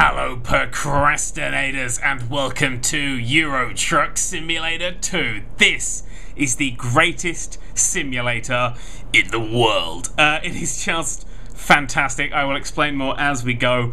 Hello procrastinators and welcome to Euro Truck Simulator 2. This is the greatest simulator in the world. It is just fantastic. I will explain more as we go.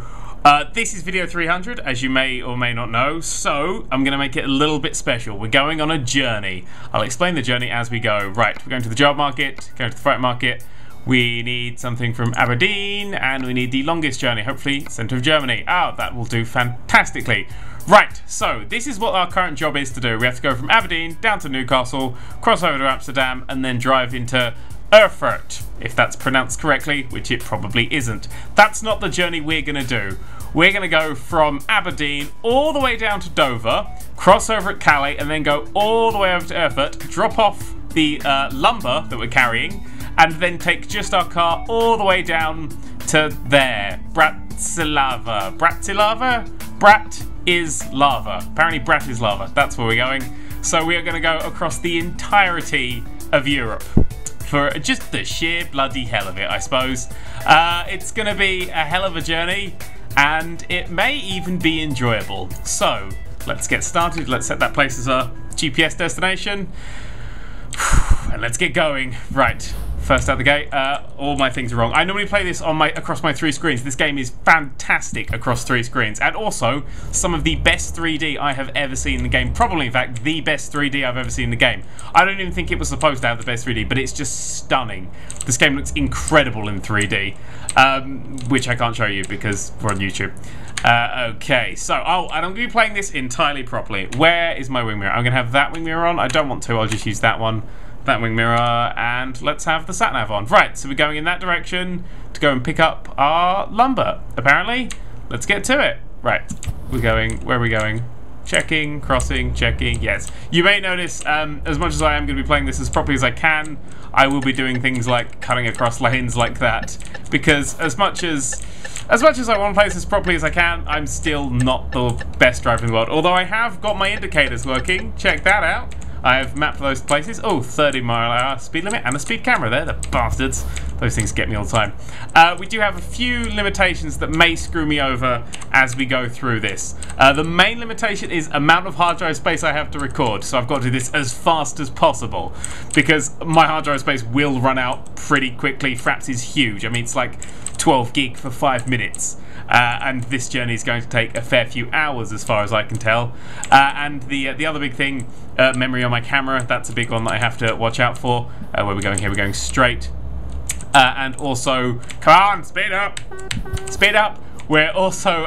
This is video 300, as you may or may not know, so I'm going to make it a little bit special. We're going on a journey. I'll explain the journey as we go. Right, we're going to the job market, going to the freight market. We need something from Aberdeen, and we need the longest journey, hopefully centre of Germany. Ah, that will do fantastically. Right, so this is what our current job is to do. We have to go from Aberdeen down to Newcastle, cross over to Amsterdam, and then drive into Erfurt, if that's pronounced correctly, which it probably isn't. That's not the journey we're gonna do. We're gonna go from Aberdeen all the way down to Dover, cross over at Calais, and then go all the way over to Erfurt, drop off the lumber that we're carrying, and then take just our car all the way down to there, Bratislava. Bratislava? Brat is lava. Apparently Bratislava, that's where we're going. So we are gonna go across the entirety of Europe for just the sheer bloody hell of it, I suppose. It's gonna be a hell of a journey, and it may even be enjoyable. So let's get started. Let's set that place as our GPS destination, and let's get going. Right. First out the gate, all my things are wrong. I normally play this on across my three screens. This game is fantastic across three screens, and also some of the best 3D I have ever seen in the game. Probably, in fact, the best 3D I've ever seen in the game. I don't even think it was supposed to have the best 3D, but it's just stunning. This game looks incredible in 3D, which I can't show you because we're on YouTube. Okay, so I'm going to be playing this entirely properly. Where is my wing mirror? I'm going to have that wing mirror on. I don't want to. I'll just use that one. That wing mirror, and let's have the sat nav on. Right, so we're going in that direction to go and pick up our lumber, apparently. Let's get to it. Right, we're going, where are we going? Checking, crossing, checking, yes. You may notice, as much as I am going to be playing this as properly as I can, I will be doing things like cutting across lanes like that, because as much as I want to play this as properly as I can, I'm still not the best driver in the world. Although I have got my indicators working, check that out. I have mapped those places. Oh, 30 mph speed limit and a speed camera there, the bastards. Those things get me all the time. We do have a few limitations that may screw me over as we go through this. The main limitation is amount of hard drive space I have to record, so I've got to do this as fast as possible because my hard drive space will run out pretty quickly. Fraps is huge. I mean, it's like 12 gig for 5 minutes. And this journey is going to take a fair few hours as far as I can tell. And the other big thing, memory on my camera, that's a big one that I have to watch out for. Where we're going here, we're going straight. And also, come on, speed up! Speed up! We're also,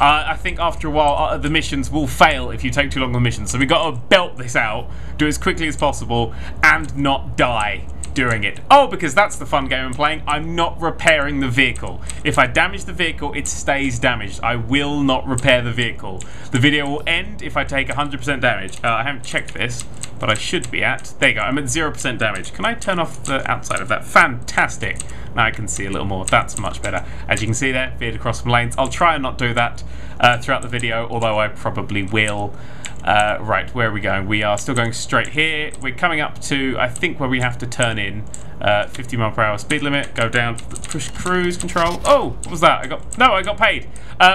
I think after a while the missions will fail if you take too long on the missions. So we've got to belt this out, do as quickly as possible, and not die doing it. Oh, because that's the fun game I'm playing. I'm not repairing the vehicle. If I damage the vehicle, it stays damaged. I will not repair the vehicle. The video will end if I take 100% damage. I haven't checked this, but I should be at. There you go. I'm at 0% damage. Can I turn off the outside of that? Fantastic. Now I can see a little more. That's much better. As you can see there, veered across some lanes. I'll try and not do that throughout the video, although I probably will. Right, where are we going? We are still going straight here. We're coming up to, I think, where we have to turn in. 50 mph speed limit. Go down. Push cruise control. Oh, what was that? I got paid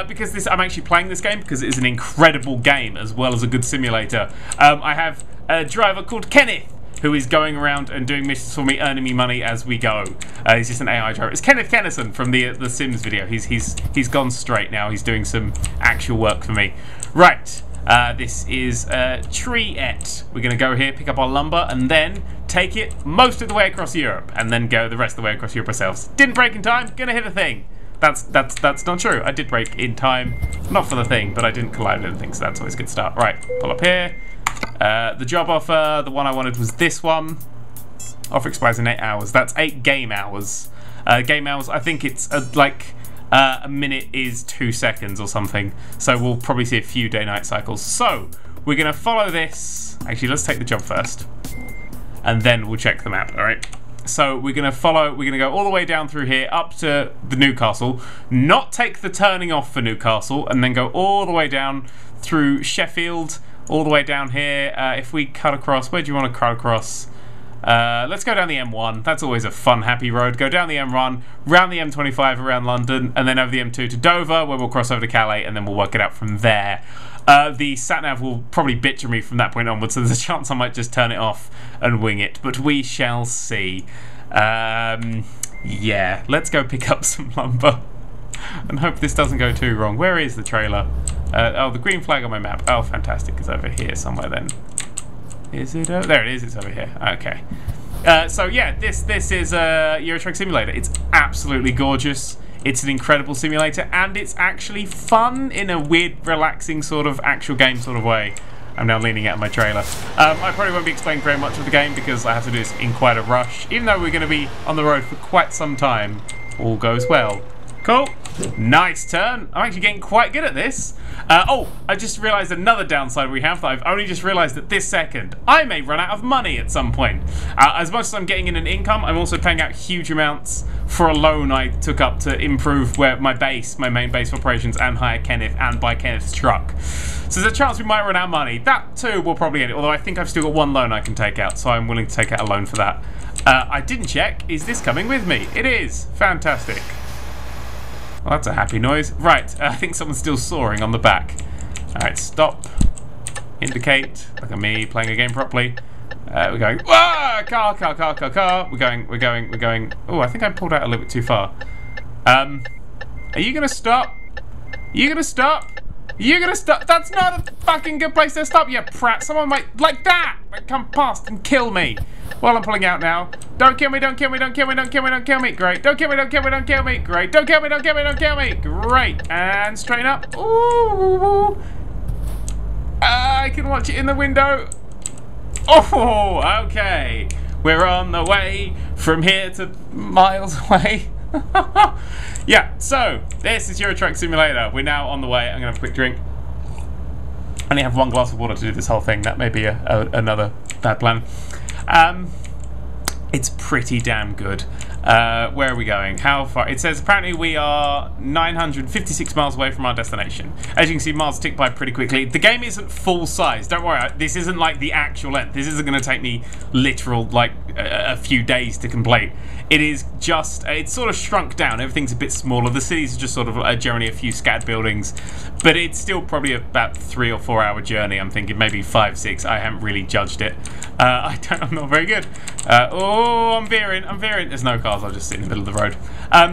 because this. I'm actually playing this game because it is an incredible game as well as a good simulator. I have a driver called Kenneth who is going around and doing missions for me, earning me money as we go. He's just an AI driver. It's Kenneth Kennison from the Sims video. He's gone straight now. He's doing some actual work for me. Right. This is Tree-et. We're going to go here, pick up our lumber, and then take it most of the way across Europe, and then go the rest of the way across Europe ourselves. Didn't break in time, gonna hit a thing. That's not true. I did break in time, not for the thing, but I didn't collide with anything, so that's always a good start. Right, pull up here. The job offer, the one I wanted was this one. Offer expires in 8 hours. That's 8 game hours. Game hours, I think it's like... a minute is 2 seconds or something, so we'll probably see a few day-night cycles. So we're gonna follow this. Actually, let's take the job first, and then we'll check the map. All right. So we're gonna follow. We're gonna go all the way down through here up to the Newcastle. Not take the turning off for Newcastle, and then go all the way down through Sheffield, all the way down here. If we cut across, where do you want to cut across? Let's go down the M1. That's always a fun, happy road. Go down the M1, round the M25 around London, and then over the M2 to Dover, where we'll cross over to Calais, and then we'll work it out from there. The sat-nav will probably bitch at me from that point onwards, so there's a chance I might just turn it off and wing it, but we shall see. Yeah, let's go pick up some lumber and hope this doesn't go too wrong. Where is the trailer? Oh, the green flag on my map. Oh, fantastic. It's over here somewhere then. Is it? There it is. It's over here. Okay. So yeah, this is Euro Truck Simulator. It's absolutely gorgeous. It's an incredible simulator, and it's actually fun in a weird, relaxing sort of actual game sort of way. I'm now leaning out of my trailer. I probably won't be explaining very much of the game because I have to do this in quite a rush, even though we're going to be on the road for quite some time. All goes well. Cool. Nice turn. I'm actually getting quite good at this. Oh, I just realised another downside we have that I've only just realised at this second. I may run out of money at some point. As much as I'm getting in an income, I'm also paying out huge amounts for a loan I took up to improve where my base, my main base of operations, and hire Kenneth and buy Kenneth's truck. So there's a chance we might run out of money. That too will probably end it, although I think I've still got one loan I can take out, so I'm willing to take out a loan for that. I didn't check. Is this coming with me? It is. Fantastic. Well, that's a happy noise. Right, I think someone's still soaring on the back. Alright, stop. Indicate. Look at me playing a game properly. We're going. Ah, car, car, car, car, car. We're going. Oh, I think I pulled out a little bit too far. Are you gonna stop? You're gonna stop. That's not a fucking good place to stop, you prat. Someone might like that come past and kill me. Well, I'm pulling out now. Don't kill me, don't kill me, don't kill me, don't kill me, don't kill me. Great. Don't kill me, don't kill me, don't kill me. Great. Don't kill me, don't kill me, don't kill me. Great. And straighten up. Ooh. I can watch it in the window. Oh, okay. We're on the way from here to miles away. Yeah, so this is Euro Truck Simulator. We're now on the way. I'm gonna have a quick drink. I only have one glass of water to do this whole thing. That may be another bad plan. It's pretty damn good. Where are we going? How far? It says apparently we are 956 miles away from our destination. As you can see, miles tick by pretty quickly. The game isn't full size. Don't worry. This isn't like the actual length. This isn't going to take me literal like a few days to complete. It is just, it's sort of shrunk down. Everything's a bit smaller. The cities are just sort of generally a few scattered buildings, but it's still probably about 3 or 4 hour journey. I'm thinking maybe 5, 6. I haven't really judged it. I'm not very good. Oh, I'm veering. There's no cars. I'll just sit in the middle of the road.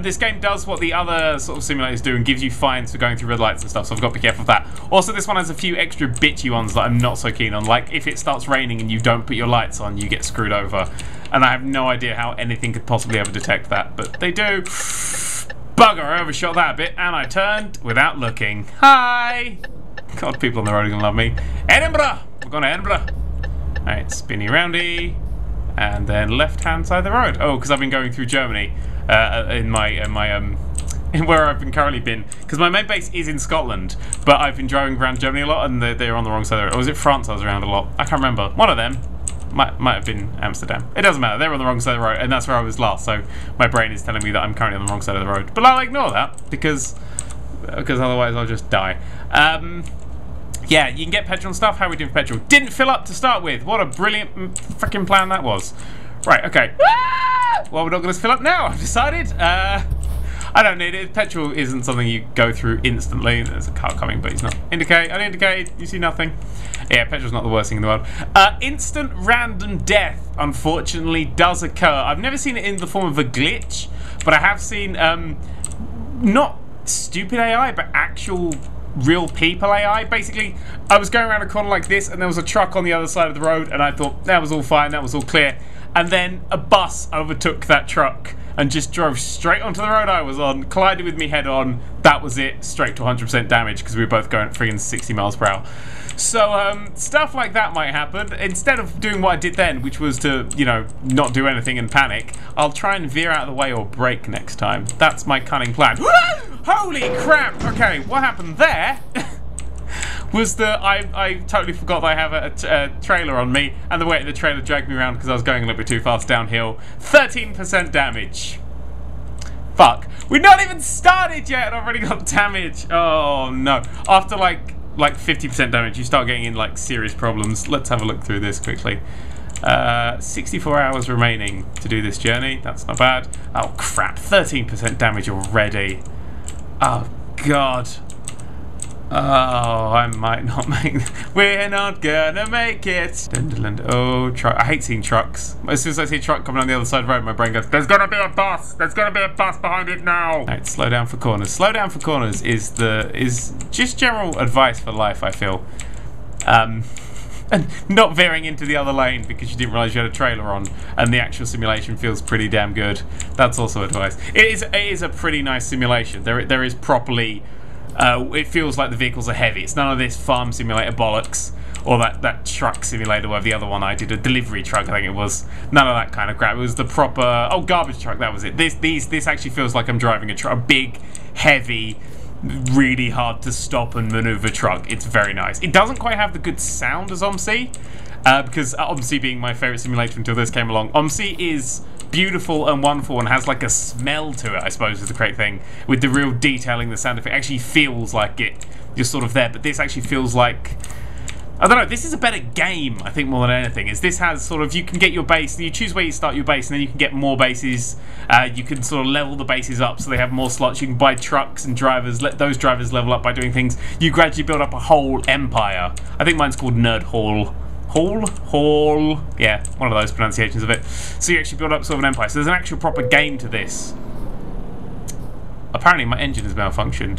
This game does what the other sort of simulators do and gives you fines for going through red lights and stuff, so I've got to be careful of that. Also, this one has a few extra bitchy ones that I'm not so keen on. Like, if it starts raining and you don't put your lights on, you get screwed over. And I have no idea how anything could possibly ever detect that, but they do. Bugger, I overshot that a bit, and I turned without looking. Hi! God, people on the road are gonna love me. Edinburgh! We're going to Edinburgh. Alright, spinny roundy. And then left-hand side of the road. Oh, because I've been going through Germany where I've been currently been. Because my main base is in Scotland, but I've been driving around Germany a lot, and they're on the wrong side of the road. Or was it France I was around a lot? I can't remember. One of them might have been Amsterdam. It doesn't matter. They're on the wrong side of the road, and that's where I was last. So my brain is telling me that I'm currently on the wrong side of the road. But I'll ignore that because otherwise I'll just die. Yeah, you can get petrol and stuff. How are we doing for petrol? Didn't fill up to start with. What a brilliant freaking plan that was. Right, okay. Ah! Well, we're not going to fill up now, I've decided. I don't need it. Petrol isn't something you go through instantly. There's a car coming, but he's not. Indicate, unindicate, you see nothing. Yeah, petrol's not the worst thing in the world. Instant random death, unfortunately, does occur. I've never seen it in the form of a glitch, but I have seen not stupid AI, but actual real people AI. Basically, I was going around a corner like this, and there was a truck on the other side of the road, and I thought that was all fine, that was all clear, and then a bus overtook that truck and just drove straight onto the road I was on, collided with me head on. That was it, straight to 100% damage because we were both going friggin' 60 miles per hour. So stuff like that might happen. Instead of doing what I did then, which was to, you know, not do anything and panic, I'll try and veer out of the way or brake next time. That's my cunning plan. Holy crap! Okay, what happened there was that I totally forgot that I have a trailer on me, and the weight of the trailer dragged me around because I was going a little bit too fast downhill. 13% damage. Fuck. We've not even started yet and I've already got damage. Oh no. After like 50% damage, you start getting in like serious problems. Let's have a look through this quickly. 64 hours remaining to do this journey. That's not bad. Oh crap, 13% damage already. Oh god. Oh, I might not make. We're not gonna make it. Oh, truck. I hate seeing trucks. As soon as I see a truck coming on the other side of the road, my brain goes, there's gonna be a bus. There's gonna be a bus behind it now. Right, slow down for corners. Slow down for corners is just general advice for life, I feel. And not veering into the other lane because you didn't realise you had a trailer on, and the actual simulation feels pretty damn good. That's also advice. It is a pretty nice simulation. There is properly. It feels like the vehicles are heavy. It's none of this farm simulator bollocks or that truck simulator where the other one I did, a delivery truck I think it was. None of that kind of crap. It was the proper, oh, garbage truck, that was it. This actually feels like I'm driving a big, heavy, really hard to stop and maneuver truck. It's very nice. It doesn't quite have the good sound as OMSI, because OMSI being my favourite simulator until this came along, OMSI is beautiful and wonderful and has like a smell to it, I suppose, is the great thing. With the real detailing, the sound effect actually feels like it. You're sort of there, but this actually feels like, I don't know, this is a better game, I think, more than anything. Is this has sort of, you can get your base, you choose where you start your base, and then you can get more bases. You can sort of level the bases up so they have more slots. You can buy trucks and drivers, let those drivers level up by doing things. You gradually build up a whole empire. I think mine's called Nerd Hall. Hall, yeah, one of those pronunciations of it. So you actually build up sort of an empire. So there's an actual proper game to this. Apparently my engine has malfunctioned.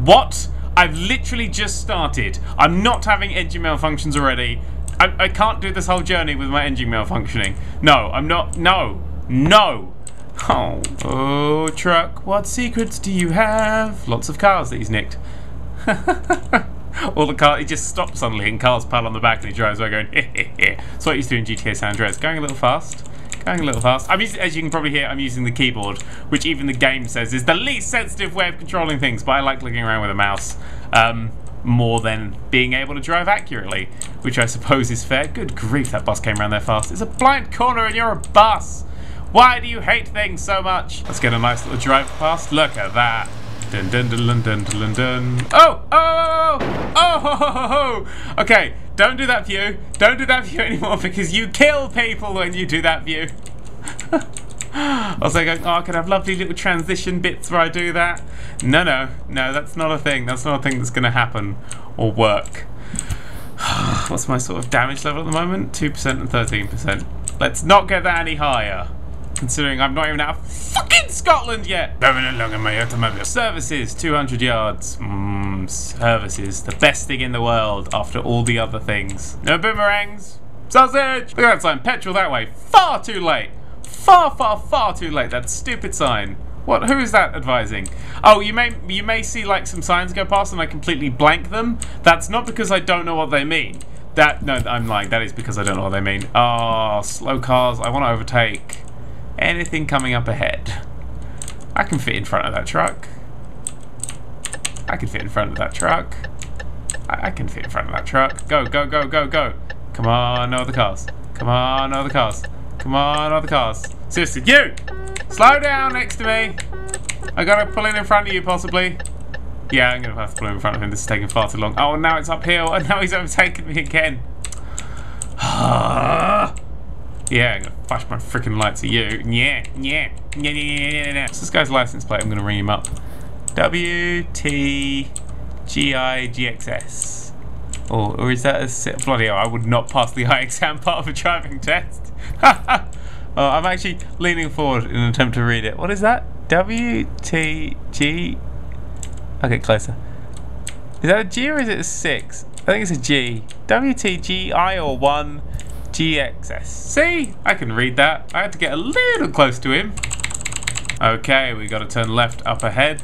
What? I've literally just started. I'm not having engine malfunctions already. I can't do this whole journey with my engine malfunctioning. No, I'm not. No. No. Oh. Oh, truck, what secrets do you have? Lots of cars that he's nicked. All the car, he just stops suddenly and cars pile on the back and he drives away going, eh, eh, eh. That's what I used to do in GTA San Andreas. Going a little fast. Going a little fast. I'm using, as you can probably hear, I'm using the keyboard, which even the game says is the least sensitive way of controlling things, but I like looking around with a mouse more than being able to drive accurately, which I suppose is fair. Good grief, that bus came around there fast. It's a blind corner and you're a bus. Why do you hate things so much? Let's get a nice little drive past. Look at that. Dun dun dun dun dun dun. Oh! Oh! Oh! Ho, ho, ho, ho. Okay. Don't do that view. Don't do that view anymore because you kill people when you do that view. I was like, oh, I could have lovely little transition bits where I do that. No, no. No, that's not a thing. That's not a thing that's going to happen or work. What's my sort of damage level at the moment? 2% and 13%. Let's not get that any higher. Considering I'm not even out of fucking Scotland yet. My automobile. Services, 200 yards. Services, the best thing in the world after all the other things. No boomerangs. Sausage. Look at that sign, petrol that way. Far too late. Far, far, far too late. That stupid sign. What? Who is that advising? Oh, you may see like some signs go past and I completely blank them. That's not because I don't know what they mean. That, no, I'm lying. That is because I don't know what they mean. Oh, slow cars. I want to overtake. Anything coming up ahead. I can fit in front of that truck. I can fit in front of that truck. I can fit in front of that truck. Go, go, go, go, go. Come on, no other cars. Come on, no other cars. Come on, no other cars. Seriously, you! Slow down next to me. I gotta pull in front of you, possibly. Yeah, I'm gonna have to pull in front of him. This is taking far too long. Oh, now it's uphill, and now he's overtaking me again. Yeah, I'm gonna flash my freaking lights at you. Yeah. What's this guy's license plate? I'm gonna ring him up. WTGIGXS. Or is that a bloody hell? I would not pass the eye exam part of a driving test. I'm actually leaning forward in an attempt to read it. What is that? WTG. I'll get closer. Is that a G or is it a 6? I think it's a G. WTGI or 1. GXS. See? I can read that. I had to get a little close to him. Okay, we got to turn left up ahead.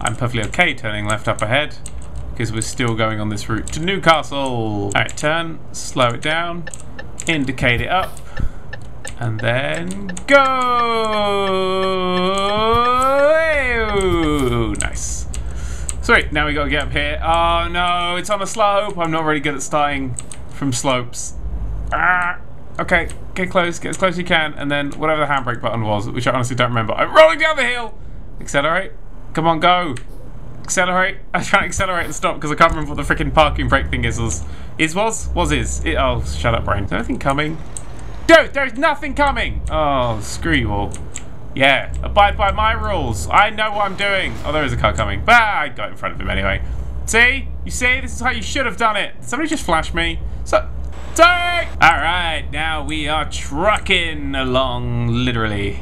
I'm perfectly okay turning left up ahead because we're still going on this route to Newcastle. Alright, turn, slow it down, indicate it up, and then go! Nice. Sweet, now we got to get up here. Oh no, it's on a slope. I'm not really good at starting from slopes. Okay, get close, get as close as you can, and then whatever the handbrake button was, which I honestly don't remember. I'm rolling down the hill! Accelerate. Come on, go. Accelerate. I try to accelerate and stop because I can't remember what the freaking parking brake thing is. Was? Is, was? Was, is. It, oh, shut up, brain. Is anything coming? Dude, there's nothing coming! Oh, screw you all. Yeah, abide by my rules. I know what I'm doing. Oh, there is a car coming. But I got in front of him anyway. See? You see? This is how you should have done it. Somebody just flashed me. So, take! Alright, now we are trucking along, literally.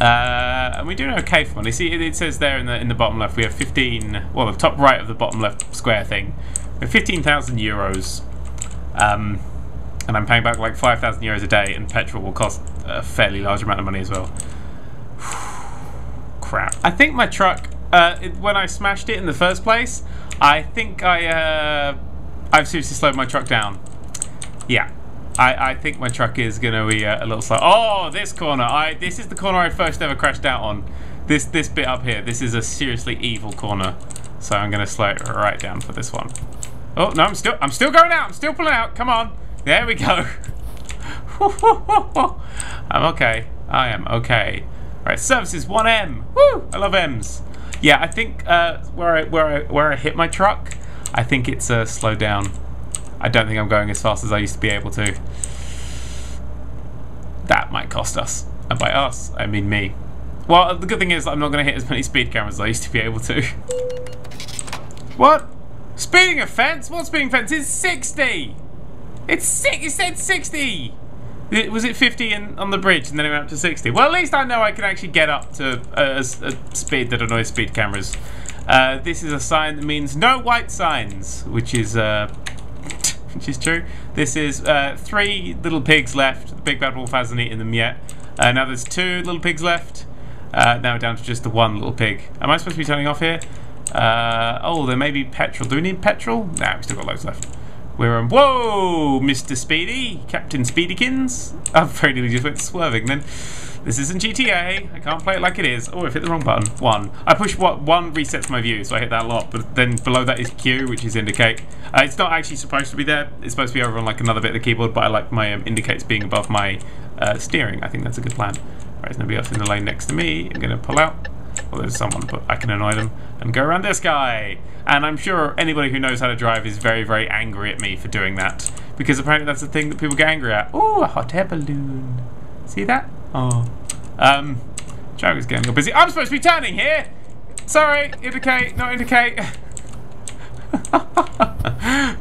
And we're doing okay for money. See, it says there in the bottom left, we have 15... Well, the top right of the bottom left square thing. We have 15,000 euros. And I'm paying back like 5,000 euros a day, and petrol will cost a fairly large amount of money as well. Crap. I think my truck, when I smashed it in the first place, I think I've seriously slowed my truck down. Yeah. I think my truck is going to be a little slow. Oh, this corner. This is the corner I first ever crashed out on. This bit up here. This is a seriously evil corner. So I'm going to slow it right down for this one. Oh, no, I'm still going out. I'm still pulling out. Come on. There we go. I'm okay. I am okay. Right, services 1M. Woo! I love M's. Yeah, I think where I hit my truck, I think it's slowed down. I don't think I'm going as fast as I used to be able to. That might cost us. And by us, I mean me. Well, the good thing is I'm not going to hit as many speed cameras as I used to be able to. What? Speeding offence? What speeding offence is 60? It's sick. It said 60. Was it 50 on the bridge, and then it went up to 60? Well, at least I know I can actually get up to a speed that annoys speed cameras. This is a sign that means no white signs, which is true. This is 3 little pigs left. The big bad wolf hasn't eaten them yet. Now there's 2 little pigs left. Now we're down to just the 1 little pig. Am I supposed to be turning off here? Oh, there may be petrol. Do we need petrol? Nah, we've still got loads left. We're on. Whoa, Mr. Speedy, Captain Speedykins. I very nearly just went swerving then. This isn't GTA. I can't play it like it is. Oh, I've hit the wrong button. 1. I push what? 1 resets my view, so I hit that a lot. But then below that is Q, which is indicate. It's not actually supposed to be there. It's supposed to be over on like another bit of the keyboard. But I like my indicates being above my steering. I think that's a good plan. Right, there's nobody else in the lane next to me. I'm gonna pull out. Well, there's someone, but I can annoy them and go around this guy. And I'm sure anybody who knows how to drive is very, very angry at me for doing that, because apparently that's the thing that people get angry at. Ooh, a hot air balloon. See that? Oh. Jogger's getting all busy. I'm supposed to be turning here. Sorry, indicate, not indicate.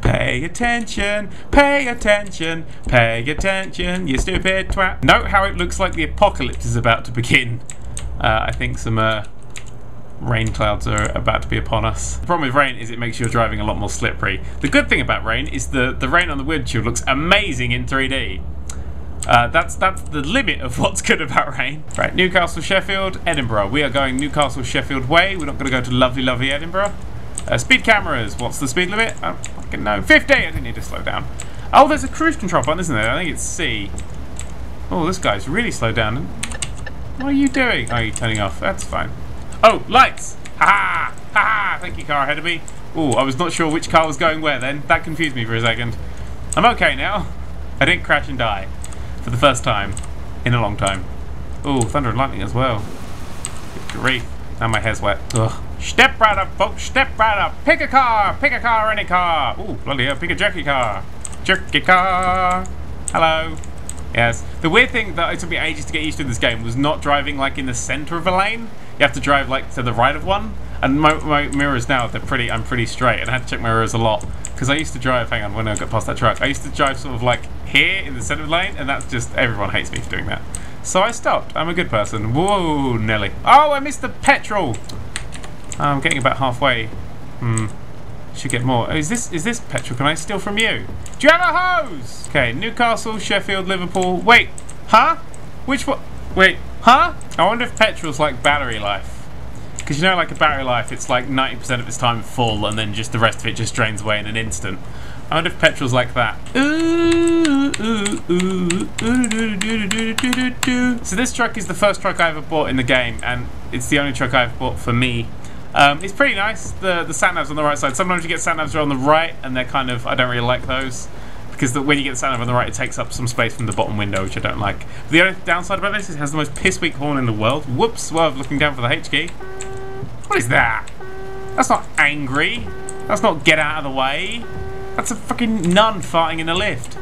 Pay attention, pay attention, pay attention, you stupid twat. Note how it looks like the apocalypse is about to begin. I think some rain clouds are about to be upon us. The problem with rain is it makes your driving a lot more slippery. The good thing about rain is the rain on the windshield looks amazing in 3D. That's the limit of what's good about rain. Right, Newcastle, Sheffield, Edinburgh. We are going Newcastle, Sheffield way. We're not going to go to lovely, lovely Edinburgh. Speed cameras. What's the speed limit? I don't fucking know. 50! I didn't need to slow down. Oh, there's a cruise control button, isn't there? I think it's C. Oh, this guy's really slowed down. What are you doing? Oh, you're turning off. That's fine. Oh, lights! Ha ha! Ha ha! Thank you, car ahead of me. Oh, I was not sure which car was going where then. That confused me for a second. I'm okay now. I didn't crash and die. For the first time. In a long time. Oh, thunder and lightning as well. Good grief. Now my hair's wet. Ugh. Step right up, folks. Step right up. Pick a car. Pick a car, any car. Oh, bloody hell. Pick a jerky car. Jerky car. Hello. Yes. The weird thing that it took me ages to get used to in this game was not driving like in the center of a lane. You have to drive like to the right of one. And my mirrors now, I'm pretty straight, and I had to check my mirrors a lot. Because I used to drive, hang on, when I got past that truck, I used to drive sort of like here in the center of the lane, and that's just, everyone hates me for doing that. So I stopped. I'm a good person. Whoa, Nelly. Oh, I missed the petrol. I'm getting about halfway. Should get more. Is this petrol? Can I steal from you? Do you have a hose? Okay, Newcastle, Sheffield, Liverpool. Wait, huh? Which one? Wait, huh? I wonder if petrol's like battery life. Because you know, like a battery life, it's like 90% of its time full, and then just the rest of it just drains away in an instant. I wonder if petrol's like that. So this truck is the first truck I ever bought in the game, and it's the only truck I've bought for me. It's pretty nice, the sat-navs on the right side. Sometimes you get sat-navs on the right, and they're kind of, I don't really like those. Because when you get the sat-nav on the right, it takes up some space from the bottom window, which I don't like. But the only downside about this is it has the most piss-weak horn in the world. Whoops, swerve, looking down for the H key. What is that? That's not angry. That's not get out of the way. That's a fucking nun farting in a lift.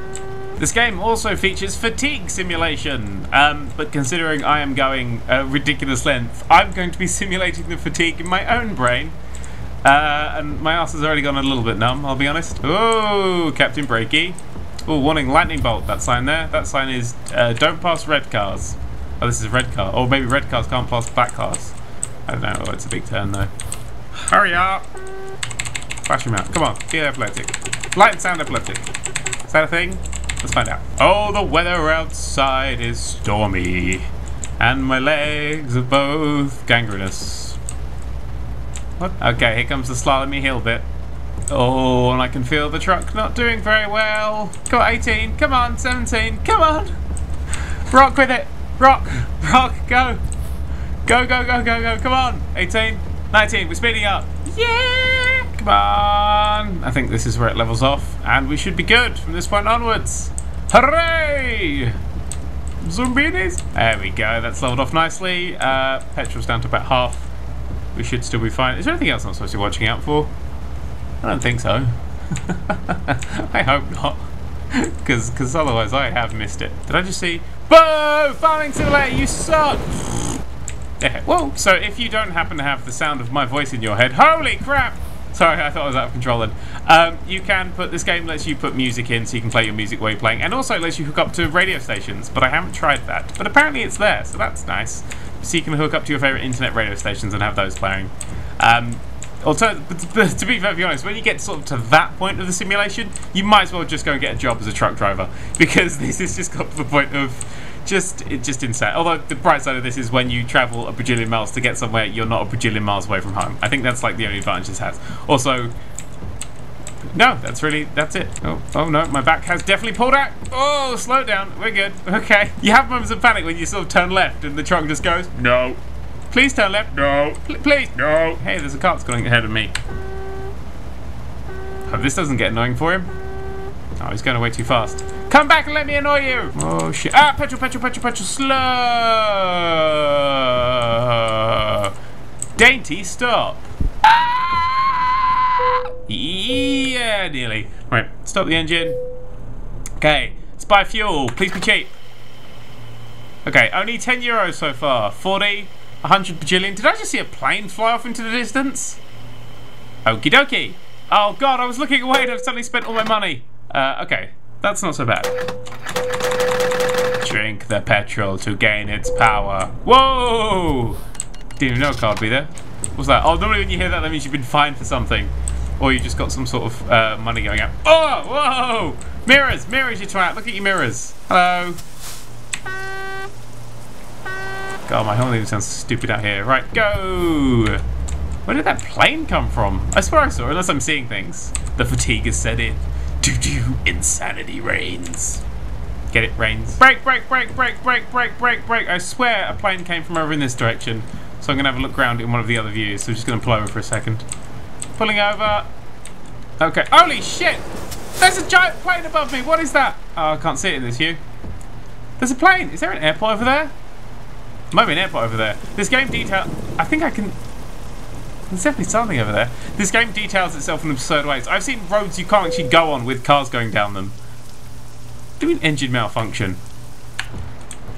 This game also features fatigue simulation, but considering I am going a ridiculous length, I'm going to be simulating the fatigue in my own brain, and my ass has already gone a little bit numb, I'll be honest. Oh, Captain Brakey. Oh, warning, lightning bolt, that sign there. That sign is don't pass red cars. Oh, this is a red car. Or maybe red cars can't pass black cars. I don't know, oh, it's a big turn though. Hurry up! Flash him out. Come on, be epileptic. Light and sound epileptic. Is that a thing? Let's find out. Oh, the weather outside is stormy, and my legs are both gangrenous. What? Okay, here comes the slalomy hill bit. Oh, and I can feel the truck not doing very well. Come on, 18. Come on, 17. Come on. Rock with it. Rock. Rock. Go. Go, go, go, go, go. Come on. 18. 19. We're speeding up. Yeah. Come on. I think this is where it levels off. And we should be good from this point onwards. Hooray! Zombies. There we go. That's leveled off nicely. Petrol's down to about half. We should still be fine. Is there anything else I'm supposed to be watching out for? I don't think so. I hope not. Because otherwise I have missed it. Did I just see... Whoa! Farming Simulator, you suck! Yeah. Whoa! So if you don't happen to have the sound of my voice in your head... Holy crap! Sorry, I thought I was out of control then. You can put... This game lets you put music in so you can play your music while you're playing. And also lets you hook up to radio stations. But I haven't tried that. But apparently it's there, so that's nice. So you can hook up to your favourite internet radio stations and have those playing. But to be very honest, when you get sort of to that point of the simulation, you might as well just go and get a job as a truck driver, because this has just got to the point of just insane. Although the bright side of this is when you travel a bajillion miles to get somewhere, you're not a bajillion miles away from home. I think that's like the only advantage this has. Also, no, that's it. Oh no, my back has definitely pulled out. Oh, slow down. We're good. Okay. You have moments of panic when you sort of turn left and the truck just goes, no. Please turn left. No. Please. No. Hey, there's a cart going ahead of me. Hope this doesn't get annoying for him. Oh, he's going away too fast. Come back and let me annoy you. Oh, shit. Ah, petrol, petrol, petrol, petrol. Slow. Dainty stop. Ah! Yeah, nearly. Right, stop the engine. Okay, let's buy fuel. Please be cheap. Okay, only €10 so far. 40. 100 bajillion. Did I just see a plane fly off into the distance? Okie dokie. Oh god, I was looking away and I've suddenly spent all my money. Okay, that's not so bad. Drink the petrol to gain its power. Whoa! Didn't even know a car would be there. What's that? Oh, normally when you hear that, that means you've been fined for something. Or you just got some sort of money going out. Oh, whoa! Mirrors, mirrors, you twat. Look at your mirrors. Hello. God, my whole thing sounds stupid out here. Right, go! Where did that plane come from? I swear I saw it, unless I'm seeing things. The fatigue has set in. Doo-doo, insanity reigns. Get it, rains. Brake, brake, brake, brake, brake, brake, brake, brake. I swear a plane came from over in this direction. So I'm going to have a look around in one of the other views. So I'm just going to pull over for a second. Pulling over. Okay. Holy shit! There's a giant plane above me! What is that? Oh, I can't see it in this view. There's a plane! Is there an airport over there? Might be an airport over there. This game detail... I think I can... There's definitely something over there. This game details itself in absurd ways. I've seen roads you can't actually go on with cars going down them. Do we an engine malfunction?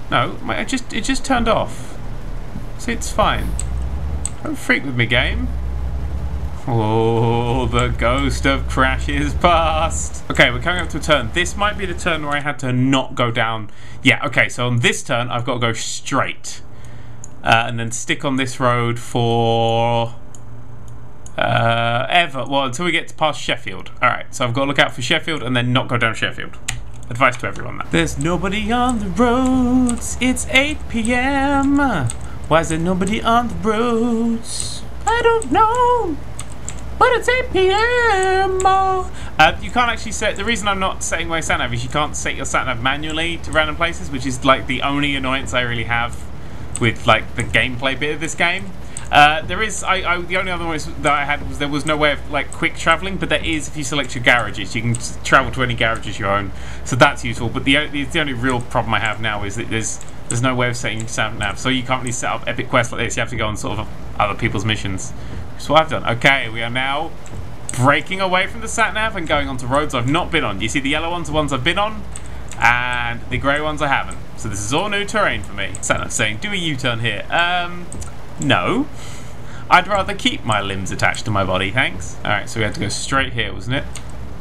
No, it just turned off. So it's fine. Don't freak with me, game. Oh, the ghost of crash is past. Okay, we're coming up to a turn. This might be the turn where I had to not go down. Yeah, okay, so on this turn, I've got to go straight. And then stick on this road for... ever. Well, until we get past Sheffield. Alright, so I've got to look out for Sheffield and then not go down Sheffield. Advice to everyone, that. There's nobody on the roads. It's 8 PM. Why is there nobody on the roads? I don't know. But it's 8 PM! You can't actually set... The reason I'm not setting my sat-nav is you can't set your sat-nav manually to random places, which is like the only annoyance I really have with like the gameplay bit of this game. There is... the only other annoyance that I had was there was no way of like quick travelling, but there is if you select your garages. You can travel to any garages you own, so that's useful. But the only real problem I have now is that there's no way of setting sat-nav, so you can't really set up epic quests like this. You have to go on sort of other people's missions. So I've done. Okay, we are now breaking away from the sat nav and going onto roads I've not been on. You see the yellow ones, the ones I've been on? and the grey ones I haven't. So this is all new terrain for me. Santa's saying, do a U-turn here. No. I'd rather keep my limbs attached to my body, thanks. Alright, so we had to go straight here, wasn't it?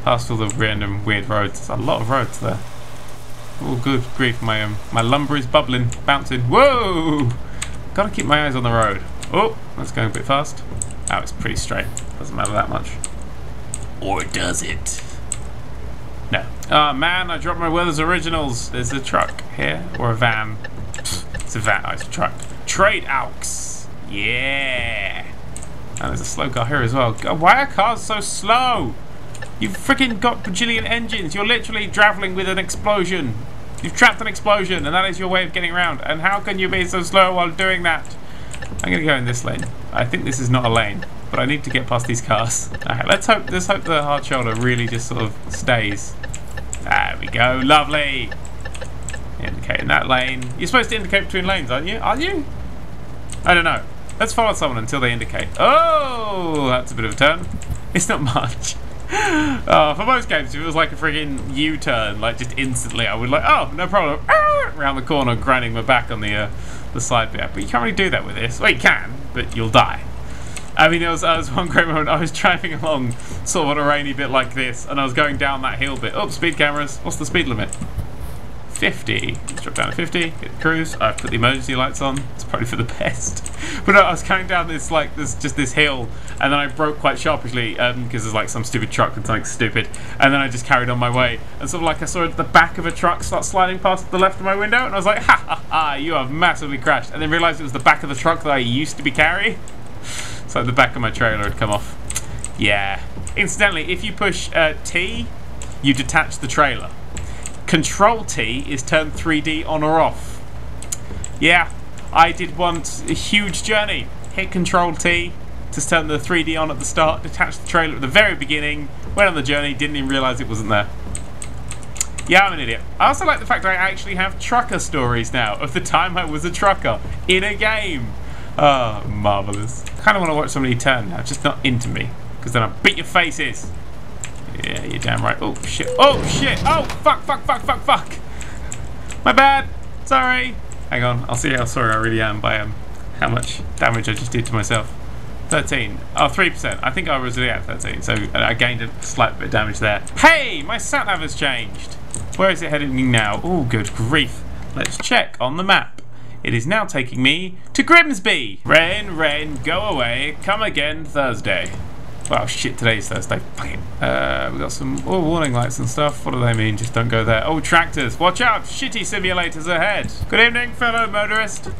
Past all the random weird roads. There's a lot of roads there. Oh, good grief, my lumber is bubbling, bouncing. Whoa! Gotta keep my eyes on the road. Oh, that's going a bit fast. Oh, it's pretty straight. Doesn't matter that much. Or does it? No. Oh man, I dropped my Weathers Originals. There's a truck here, or a van. It's a van, oh, it's a truck. Trade Alks! Yeah! And there's a slow car here as well. God, why are cars so slow? You've freaking got bajillion engines. You're literally traveling with an explosion. You've trapped an explosion, and that is your way of getting around. And how can you be so slow while doing that? I'm gonna go in this lane. I think this is not a lane, but I need to get past these cars. Okay, let's hope the hard shoulder really just sort of stays. There we go, lovely. Indicating that lane. You're supposed to indicate between lanes, aren't you? Are you? I don't know. Let's follow someone until they indicate. Oh, that's a bit of a turn. It's not much. For most games, if it was like a friggin' U-turn, like just instantly, I would like, oh, no problem, around the corner, grinding my back on the side bit. But you can't really do that with this. Well, you can, but you'll die. I mean, there was one great moment. I was driving along sort of on a rainy bit like this, and I was going down that hill bit. Oh, speed cameras. What's the speed limit? 50. Let's drop down to 50, get the cruise. I've put the emergency lights on. It's probably for the best. But no, I was going down this, like, this hill, and then I broke quite sharpishly because there's like some stupid truck and something stupid. And then I just carried on my way. And sort of like I saw the back of a truck start sliding past the left of my window, and I was like, ha ha ha, you have massively crashed. And then realised it was the back of the truck that I used to be carrying. So the back of my trailer had come off. Yeah. Incidentally, if you push T, you detach the trailer. Control T is turn 3D on or off. Yeah, I did once a huge journey. Hit Control T to turn the 3D on at the start, detached the trailer at the very beginning, went on the journey, didn't even realise it wasn't there. Yeah, I'm an idiot. I also like the fact that I actually have trucker stories now of the time I was a trucker in a game. Oh, marvellous. I kind of want to watch somebody turn now, just not into me, because then I'll beat your faces. Yeah, you're damn right. Oh, shit. Oh, shit. Oh, fuck, fuck, fuck, fuck, fuck. My bad. Sorry. Hang on. I'll see how sorry I really am by how much damage I just did to myself. 13. Oh, 3%. I think I was really at 13, so I gained a slight bit of damage there. Hey, my sat-nav has changed. Where is it heading me now? Oh, good grief. Let's check on the map. It is now taking me to Grimsby. Rain, rain, go away. Come again Thursday. Wow, shit, today's Thursday. Fuck it. We got some warning lights and stuff. What do they mean? Just don't go there. Oh, tractors. Watch out. Shitty simulators ahead. Good evening, fellow motorist.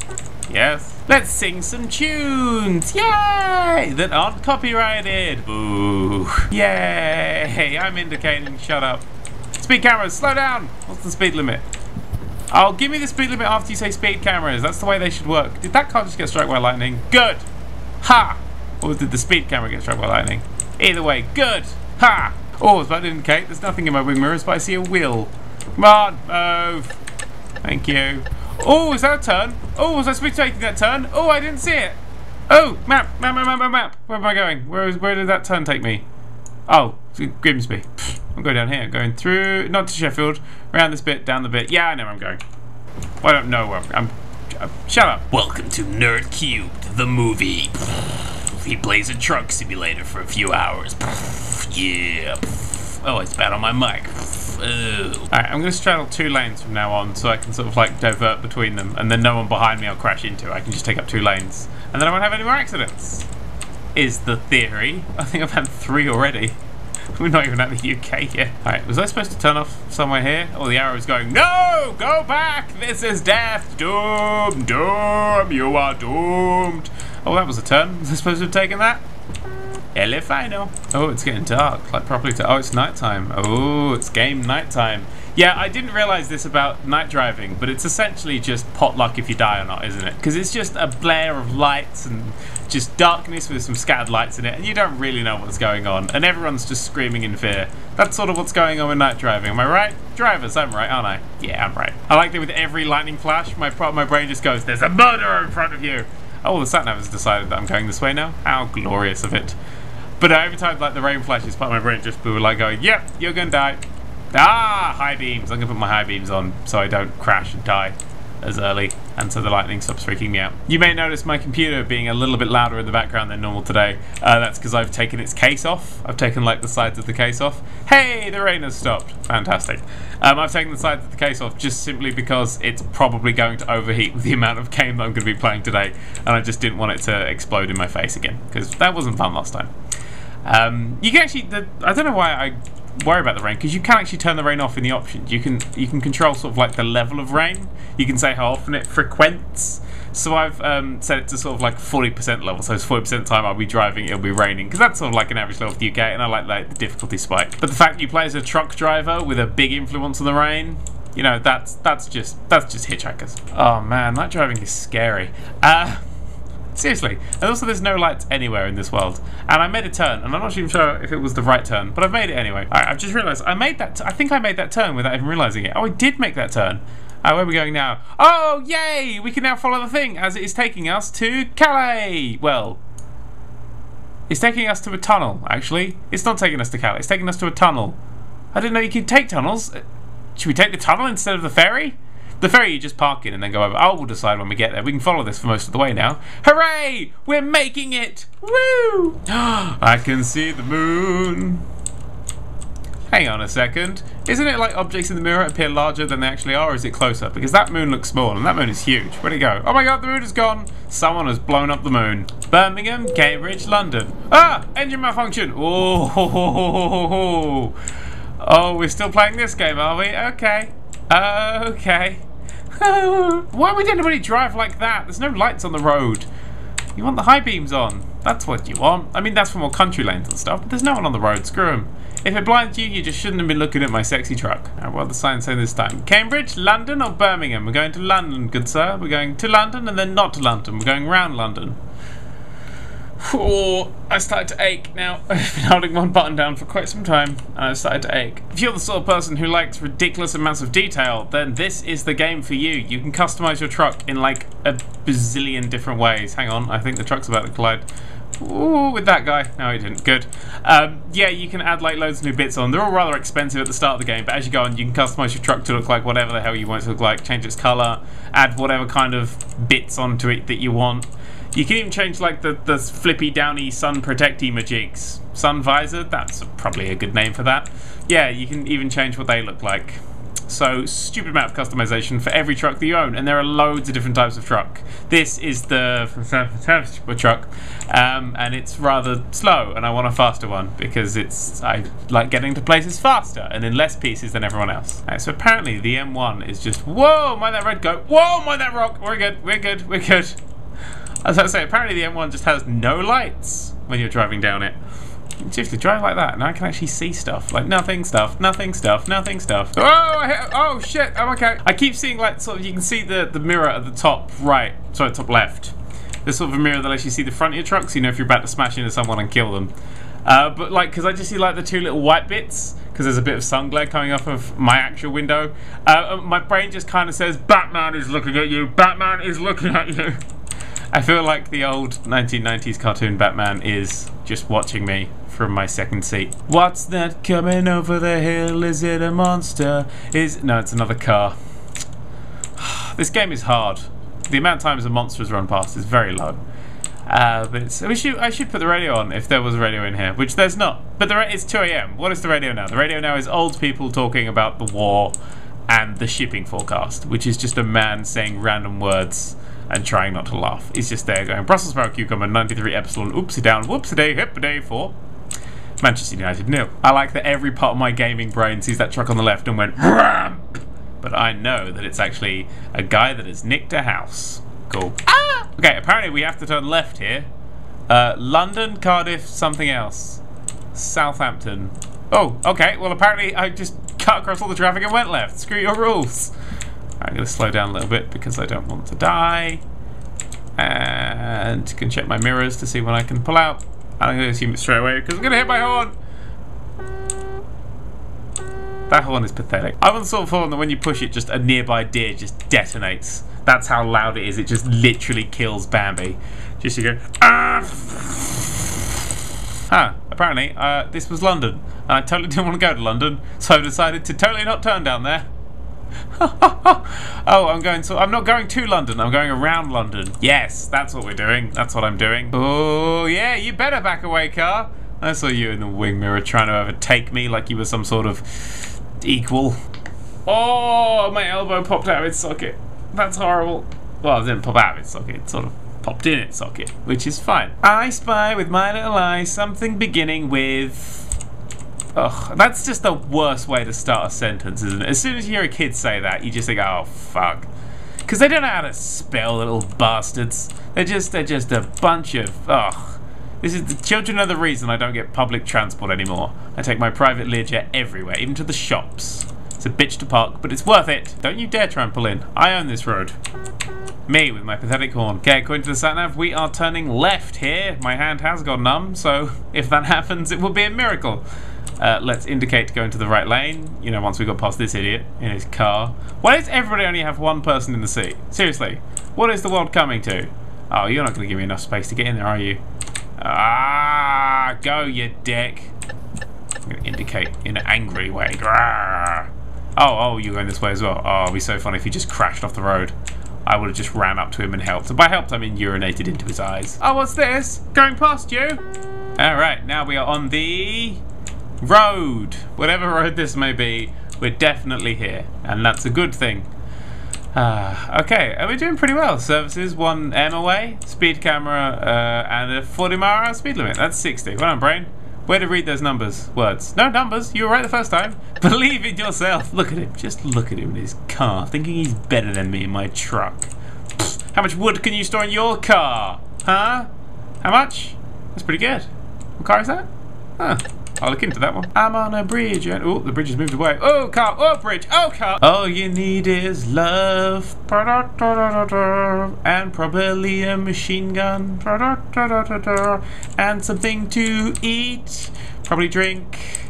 Yes. Let's sing some tunes. Yay! That aren't copyrighted. Ooh. Yay. I'm indicating. Shut up. Speed cameras. Slow down. What's the speed limit? Oh, give me the speed limit after you say speed cameras. That's the way they should work. Did that car just get struck by lightning? Good. Ha! Or did the speed camera get struck by lightning? Either way, good! Ha! Oh, I was about to indicate there's nothing in my wing mirrors, but I see a wheel. Come on, move! Thank you. Oh, is that a turn? Oh, was I supposed to be taking that turn? Oh, I didn't see it! Oh, map, map, map, map, map! Where am I going? Where did that turn take me? Oh, Grimsby. I'm going down here. I'm going through, not to Sheffield, around this bit, down the bit. Yeah, I know where I'm going. Well, I don't know where I'm shut up! Welcome to Nerd Cubed, the movie. He plays a truck simulator for a few hours. Yeah. Oh, it's bad on my mic. Alright, I'm going to straddle two lanes from now on so I can sort of like divert between them and then no one behind me I'll crash into. I can just take up two lanes and then I won't have any more accidents. Is the theory. I think I've had three already. We're not even at the UK yet. Alright, was I supposed to turn off somewhere here? Oh, the arrow is going, no! Go back! This is death! Doom! Doom! You are doomed! Oh, that was a turn. Was I supposed to have taken that? El final. Oh, it's getting dark. Like, properly dark. Oh, it's nighttime. Oh, it's game nighttime. Yeah, I didn't realise this about night driving, but it's essentially just potluck if you die or not, isn't it? Because it's just a blare of lights and just darkness with some scattered lights in it, and you don't really know what's going on, and everyone's just screaming in fear. That's sort of what's going on with night driving, am I right? Drivers, I'm right, aren't I? Yeah, I'm right. I like that with every lightning flash, my brain just goes, there's a murderer in front of you! Oh, the sat-nav has decided that I'm going this way now. How glorious of it. But every time like the rain flashes, part of my brain just blew like going, yep, you're gonna die. Ah, high beams. I'm going to put my high beams on so I don't crash and die as early, and so the lightning stops freaking me out. You may notice my computer being a little bit louder in the background than normal today. That's because I've taken its case off. I've taken like the sides of the case off. Hey, the rain has stopped. Fantastic. I've taken the sides of the case off just simply because it's probably going to overheat with the amount of game that I'm going to be playing today, and I just didn't want it to explode in my face again, because that wasn't fun last time. You can actually, I don't know why I worry about the rain, because you can actually turn the rain off in the options. You can control sort of like the level of rain. You can say how often it frequents. So I've set it to sort of like 40% level, so it's 40% of the time I'll be driving, it'll be raining, because that's sort of like an average level of the UK, and I like the difficulty spike. But the fact that you play as a truck driver with a big influence on the rain, you know, that's just Hitchhikers. Oh man, night driving is scary. Seriously. And also there's no lights anywhere in this world. And I made a turn, and I'm not even sure if it was the right turn, but I've made it anyway. Alright, I've just realised I made that, I think I made that turn without even realising it. Oh, I did make that turn. Where are we going now? Oh, yay! We can now follow the thing, as it is taking us to Calais! Well, it's taking us to a tunnel, actually. It's not taking us to Calais, it's taking us to a tunnel. I didn't know you could take tunnels. Should we take the tunnel instead of the ferry? The ferry you just park in and then go over. Oh, we'll decide when we get there. We can follow this for most of the way now. Hooray! We're making it! Woo! I can see the moon. Hang on a second. Isn't it like objects in the mirror appear larger than they actually are, or is it closer? Because that moon looks small, and that moon is huge. Where'd it go? Oh my god, the moon is gone! Someone has blown up the moon. Birmingham, Cambridge, London. Ah! Engine malfunction! Oh, ho, ho, ho, ho, ho. Oh, we're still playing this game, are we? Okay. Okay. Why would anybody drive like that? There's no lights on the road. You want the high beams on. That's what you want. I mean, that's for more country lanes and stuff, but there's no one on the road. Screw them. If it blinds you, you just shouldn't have been looking at my sexy truck. What are the signs saying this time? Cambridge, London, or Birmingham? We're going to London, good sir. We're going to London and then not to London. We're going round London. Oh, I started to ache now. I've been holding one button down for quite some time, and I've started to ache. If you're the sort of person who likes ridiculous amounts of detail, then this is the game for you. You can customize your truck in like a bazillion different ways. Hang on, I think the truck's about to collide. Ooh, with that guy. No, he didn't. Good. Yeah, you can add like loads of new bits on. They're all rather expensive at the start of the game, but as you go on, you can customize your truck to look like whatever the hell you want it to look like, change its color, add whatever kind of bits onto it that you want. You can even change like the flippy downy sun protecty majigs. Sun visor, that's probably a good name for that. Yeah, you can even change what they look like. So, stupid amount of customization for every truck that you own, and there are loads of different types of truck. This is the truck, and it's rather slow, and I want a faster one because it's I like getting to places faster and in less pieces than everyone else. Right, so apparently the M1 is just whoa, mind that red goat, whoa, mind that rock. We're good, we're good, we're good. As I say, apparently the M1 just has no lights when you're driving down it. Seriously, drive like that, and I can actually see stuff. Like, nothing stuff, nothing stuff, nothing stuff. Oh, oh shit, I'm okay. I keep seeing, like, sort of, you can see the mirror at the top right, sorry, top left. There's sort of a mirror that lets you see the front of your truck, so you know if you're about to smash into someone and kill them. But, like, because I just see, like, the two little white bits, because there's a bit of sun glare coming off of my actual window. My brain just kind of says, Batman is looking at you, Batman is looking at you. I feel like the old 1990s cartoon Batman is just watching me from my second seat. What's that coming over the hill? Is it a monster? Is no, it's another car. This game is hard. The amount of times a monster has run past is very low. But it's, I should put the radio on if there was a radio in here, which there's not. But it's 2 a.m. What is the radio now? The radio now is old people talking about the war and the shipping forecast, which is just a man saying random words and trying not to laugh. It's just there going, Brussels sprout cucumber, 93 epsilon, oopsie down, whoopsie day, hip day, 4. Manchester United, nil. I like that every part of my gaming brain sees that truck on the left and went, ramp. But I know that it's actually a guy that has nicked a house. Cool. Ah! Okay, apparently we have to turn left here. London, Cardiff, something else. Southampton. Oh, okay, well apparently I just cut across all the traffic and went left. Screw your rules. I'm going to slow down a little bit because I don't want to die. And you can check my mirrors to see when I can pull out. I'm going to assume it straight away because I'm going to hit my horn. That horn is pathetic. I want the sort of horn that when you push it, just a nearby deer just detonates. That's how loud it is. It just literally kills Bambi. Just you go, ah! Apparently this was London, and I totally didn't want to go to London, so I decided to totally not turn down there. Oh, I'm not going to London, I'm going around London. Yes, that's what we're doing, that's what I'm doing. Oh yeah, you better back away, car. I saw you in the wing mirror trying to overtake me like you were some sort of equal. Oh, my elbow popped out of its socket. That's horrible. Well, it didn't pop out of its socket, it sort of popped in its socket, which is fine. I spy with my little eye something beginning with... Ugh, that's just the worst way to start a sentence, isn't it? As soon as you hear a kid say that, you just think, oh, fuck. Because they don't know how to spell, little bastards. They're just a bunch of... Ugh. The children are the reason I don't get public transport anymore. I take my private Learjet everywhere, even to the shops. It's a bitch to park, but it's worth it. Don't you dare try and pull in. I own this road. Me, with my pathetic horn. Okay, according to the sat-nav, we are turning left here. My hand has gone numb, so if that happens, it will be a miracle. Let's indicate to go into the right lane, you know, once we got past this idiot in his car. Why does everybody only have one person in the seat? Seriously, what is the world coming to? Oh, you're not going to give me enough space to get in there, are you? Ah, go, you dick. I'm going to indicate in an angry way. Grrr. Oh, you're going this way as well. Oh, it'd be so funny if he just crashed off the road. I would have just ran up to him and helped. And by helped, I mean urinated into his eyes. Oh, what's this? Going past you? All right, now we are on the... road! Whatever road this may be, we're definitely here, and that's a good thing. Okay, we're doing pretty well. Services, 1M away, speed camera, and a 40 mph speed limit. That's 60. Well done, brain. Way to read those numbers. Words. No numbers, you were right the first time. Believe in yourself. Look at him, just look at him in his car, thinking he's better than me in my truck. Pfft, how much wood can you store in your car? Huh? How much? That's pretty good. What car is that? Huh. I'll look into that one. I'm on a bridge and... Oh, the bridge has moved away. Oh, car. Oh, bridge. Oh, car. All you need is love. And probably a machine gun. And something to eat. Probably drink.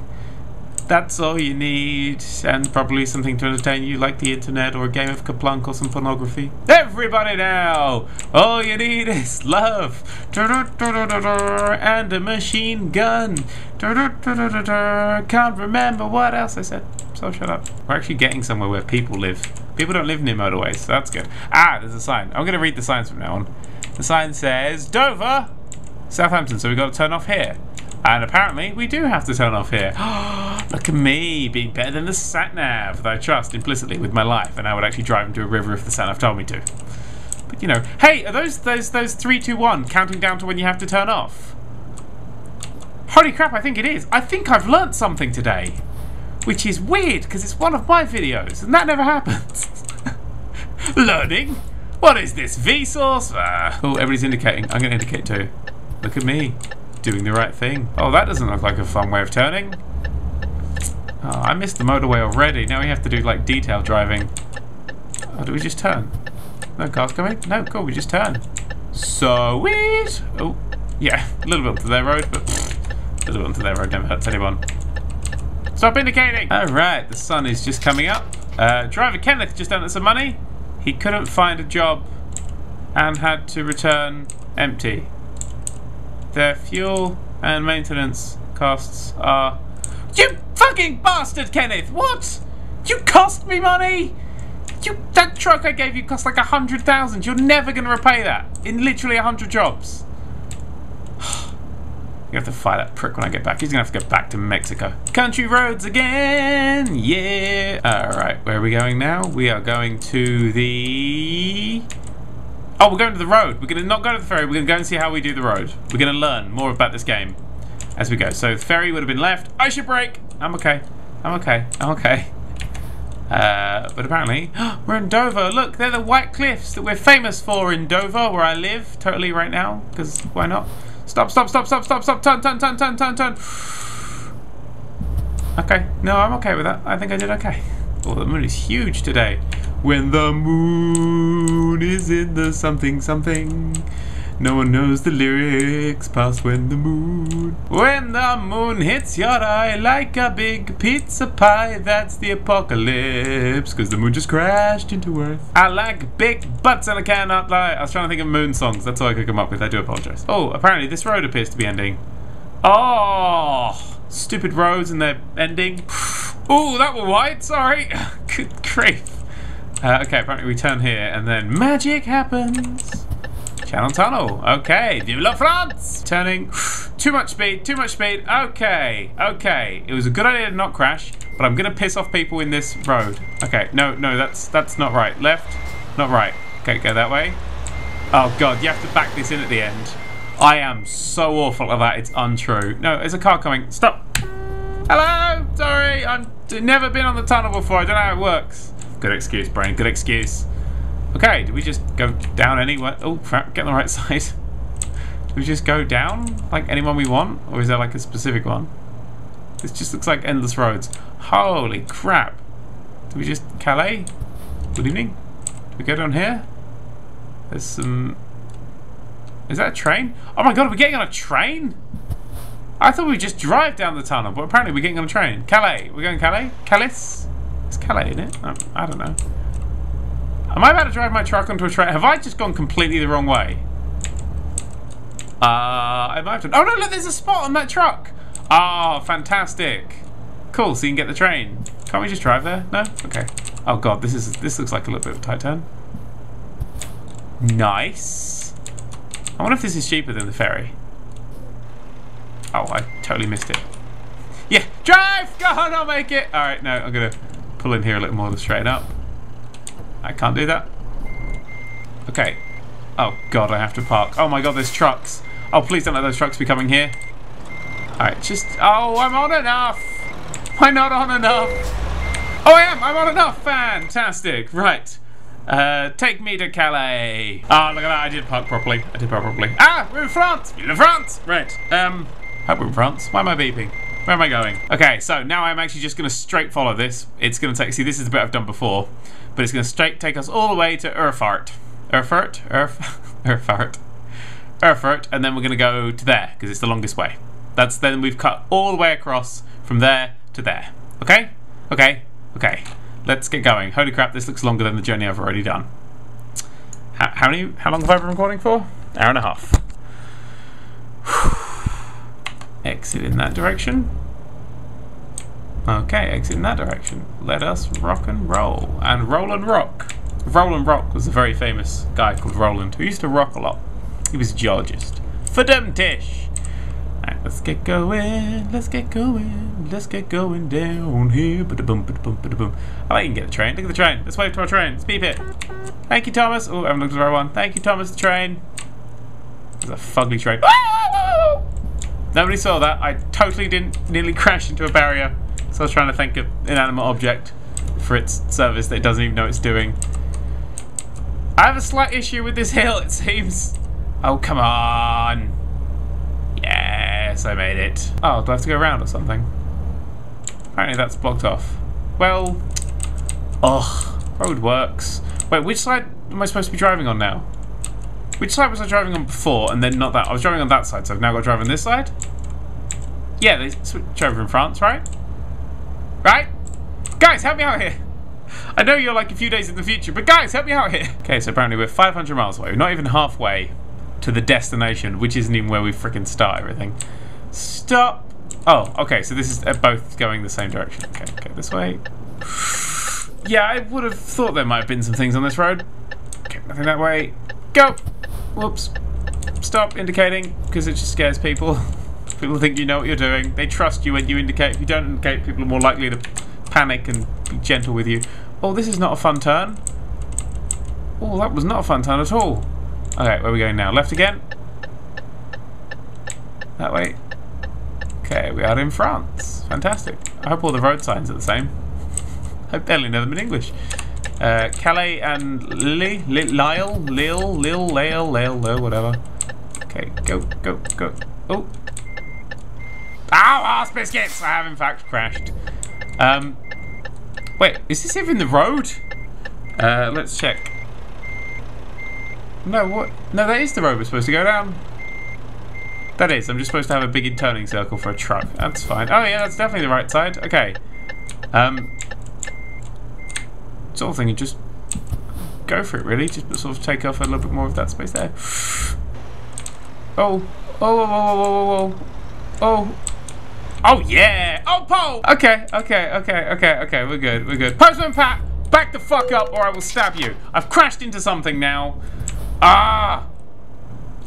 That's all you need. And probably something to entertain you like the internet or a game of Kaplunk or some pornography. Everybody now! All you need is love. And a machine gun. Can't remember what else I said, so shut up. We're actually getting somewhere where people live. People don't live near motorways, so that's good. Ah, there's a sign. I'm going to read the signs from now on. The sign says Dover, Southampton, so we've got to turn off here. And apparently, we do have to turn off here. Look at me, being better than the sat-nav that I trust implicitly with my life, and I would actually drive into a river if the sat-nav told me to. But you know, hey, are those 3, 2, 1 counting down to when you have to turn off? Holy crap, I think it is. I think I've learnt something today, which is weird because it's one of my videos, and that never happens. Learning? What is this, Vsauce? Oh, everybody's indicating. I'm going to indicate too. Look at me. Doing the right thing. Oh, that doesn't look like a fun way of turning. Oh, I missed the motorway already. Now we have to do like detail driving. Oh, do we just turn? No cars coming? No, cool, we just turn. Sweet! Oh, yeah, a little bit onto their road, but pfft, a little bit onto their road never hurts anyone. Stop indicating! Alright, the sun is just coming up. Driver Kenneth just earned some money. He couldn't find a job and had to return empty. Their fuel and maintenance costs are... You fucking bastard, Kenneth! What? You cost me money? That truck I gave you cost like 100,000. You're never going to repay that in literally 100 jobs. You have to fire that prick when I get back. He's going to have to go back to Mexico. Country roads again! Yeah! Alright, where are we going now? We are going to the... Oh, we're going to the road. We're going to not go to the ferry. We're going to go and see how we do the road. We're going to learn more about this game as we go. So the ferry would have been left. I should brake. I'm okay. I'm okay. I'm okay. But apparently, we're in Dover. Look, they're the white cliffs that we're famous for in Dover, where I live totally right now. Because why not? Stop, stop, stop, stop, stop, stop. Turn, turn, turn, turn, turn, turn. Okay. No, I'm okay with that. I think I did okay. Oh, the moon is huge today. When the moon is in the something something, no one knows the lyrics past when the moon. When the moon hits your eye like a big pizza pie, that's the apocalypse, because the moon just crashed into Earth. I like big butts and I cannot lie. I was trying to think of moon songs, that's all I could come up with, I do apologise. Oh, apparently this road appears to be ending. Oh, stupid roads and their ending. Oh, that were wide, sorry. Good grief. Okay, apparently we turn here and then magic happens. Channel tunnel. Okay, vive la France. Turning. Too much speed, too much speed. Okay, okay. It was a good idea to not crash, but I'm gonna piss off people in this road. Okay, no, no, that's not right. Left, not right. Okay, go that way. Oh God, you have to back this in at the end. I am so awful at that, it's untrue. No, there's a car coming. Stop. Hello, sorry, I've never been on the tunnel before. I don't know how it works. Good excuse, brain, good excuse. Okay, did we just go down anywhere? Oh crap, get on the right side. Did we just go down like anyone we want? Or is there like a specific one? This just looks like endless roads. Holy crap. Did we just, Calais? Good evening. Did we go down here? There's some, is that a train? Oh my God, are we getting on a train? I thought we just drive down the tunnel, but apparently we're getting on a train. Calais, we're going Calais? Calais? It's Calais, isn't it? I don't know. Am I about to drive my truck onto a train? Have I just gone completely the wrong way? I might have to. Oh no, look, there's a spot on that truck. Ah, oh, fantastic. Cool, so you can get the train. Can't we just drive there? No? Okay. Oh God, this looks like a little bit of a tight turn. Nice. I wonder if this is cheaper than the ferry. Oh, I totally missed it. Yeah, drive! Go on, I'll make it! All right, no, I'm gonna pull in here a little more to straighten up. I can't do that. Okay. Oh God, I have to park. Oh my God, there's trucks. Oh, please don't let those trucks be coming here. All right, just, oh, I'm on enough. Am I not on enough? Oh, I am, I'm on enough, fantastic. Right, take me to Calais. Oh, look at that, I did park properly. I did park properly. Ah, we're in France, we're in France. Right, hope we're in France. Why am I beeping? Where am I going? Okay, so now I'm actually just gonna straight follow this. It's gonna take, see, this is the bit I've done before, but it's gonna straight take us all the way to Erfurt. Erfurt? Erfurt. Erfurt, and then we're gonna go to there, because it's the longest way. That's, then we've cut all the way across from there to there. Okay? Okay, okay. Let's get going. Holy crap, this looks longer than the journey I've already done. How long have I been recording for? Hour and a half. Exit in that direction. Okay, exit in that direction. Let us rock and roll. And Roland Rock. Roland Rock was a very famous guy called Roland who used to rock a lot. He was a geologist. Verdammt tish! Alright, let's get going, let's get going, let's get going down here. Ba-da-boom, ba-da-boom, ba-da-boom. I like you can get a train. Look at the train. Let's wave to our train. Let's beep it. Thank you, Thomas. Oh, I haven't looked at the right one. Thank you, Thomas, the train. There's a fugly train. Nobody saw that. I totally didn't nearly crash into a barrier. So I was trying to thank an inanimate object for its service that it doesn't even know it's doing. I have a slight issue with this hill, it seems. Oh, come on. Yes, I made it. Oh, do I have to go around or something? Apparently that's blocked off. Well, ugh, road works. Wait, which side am I supposed to be driving on now? Which side was I driving on before and then not that? I was driving on that side, so I've now got to drive on this side? Yeah, they switch over in France, right? Right? Guys, help me out here. I know you're like a few days in the future, but guys, help me out here. Okay, so apparently we're 500 miles away. We're not even halfway to the destination, which isn't even where we frickin' start everything. Stop. Oh, okay, so this is both going the same direction. Okay, go this way. Yeah, I would have thought there might have been some things on this road. Okay, nothing that way. Go. Whoops. Stop indicating, because it just scares people. People think you know what you're doing. They trust you when you indicate. If you don't indicate, people are more likely to panic and be gentle with you. Oh, this is not a fun turn. Oh, that was not a fun turn at all. Okay, where are we going now? Left again? That way. Okay, we are in France. Fantastic. I hope all the road signs are the same. I barely know them in English. Calais and Lille, whatever. Okay, go, go, go. Oh. Ow, ass biscuits! I have in fact crashed. Wait, is this even the road? Let's check. No, what? No, that is the road we're supposed to go down. That is, I'm just supposed to have a big turning circle for a truck. That's fine. Oh yeah, that's definitely the right side. Okay. Sort of thing, you just go for it really. Just sort of take off a little bit more of that space there. Oh, oh, oh, oh, oh, oh, oh. Oh. Oh yeah. Oh Paul. Okay. We're good. We're good. Postman Pat, back the fuck up, or I will stab you. I've crashed into something now. Ah.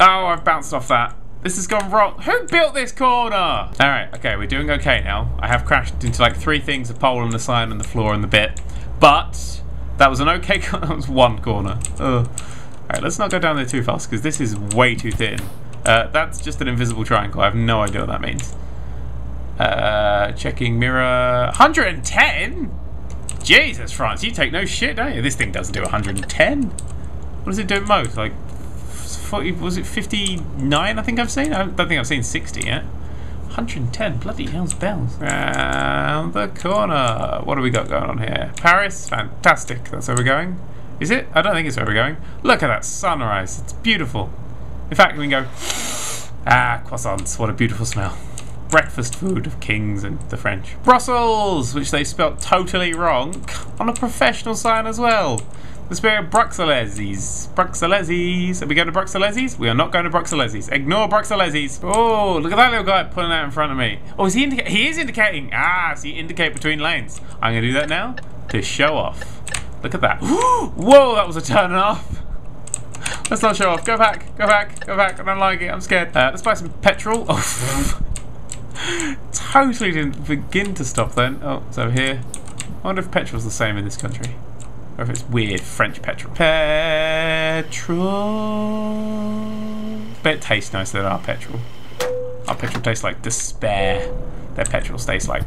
Oh, I've bounced off that. This has gone wrong. Who built this corner? All right. Okay, we're doing okay now. I have crashed into like three things: a pole, and the sign, and the floor, and the bit. But that was an okay corner. That was one corner. Ugh. All right, let's not go down there too fast because this is way too thin. That's just an invisible triangle. I have no idea what that means. Checking mirror. 110? Jesus, France, you take no shit, don't you? This thing doesn't do 110. What does it do at most? Like, 40, was it 59 I think I've seen? I don't think I've seen 60 yet. 110, bloody hell's bells. Round the corner. What do we got going on here? Paris, fantastic. That's where we're going. Is it? I don't think it's where we're going. Look at that sunrise. It's beautiful. In fact, we can go... Ah, croissants. What a beautiful smell. Breakfast food of kings and the French. Brussels, which they spelt totally wrong, on a professional sign as well. The spirit of Bruxellesis. Bruxellesis. Are we going to Bruxellesis? We are not going to Bruxellesis. Ignore Bruxellesis. Oh, look at that little guy pulling out in front of me. Oh, is he indicating? He is indicating. Ah, so you indicate between lanes. I'm going to do that now to show off. Look at that. Whoa, that was a turn off. Let's not show off. Go back. Go back. Go back. I don't like it. I'm scared. Let's buy some petrol. Oh, totally didn't begin to stop then. Oh, so here. I wonder if petrol's the same in this country. Or if it's weird French petrol. Petrol. Bet it tastes nicer than our petrol. Our petrol tastes like despair. Their petrol tastes like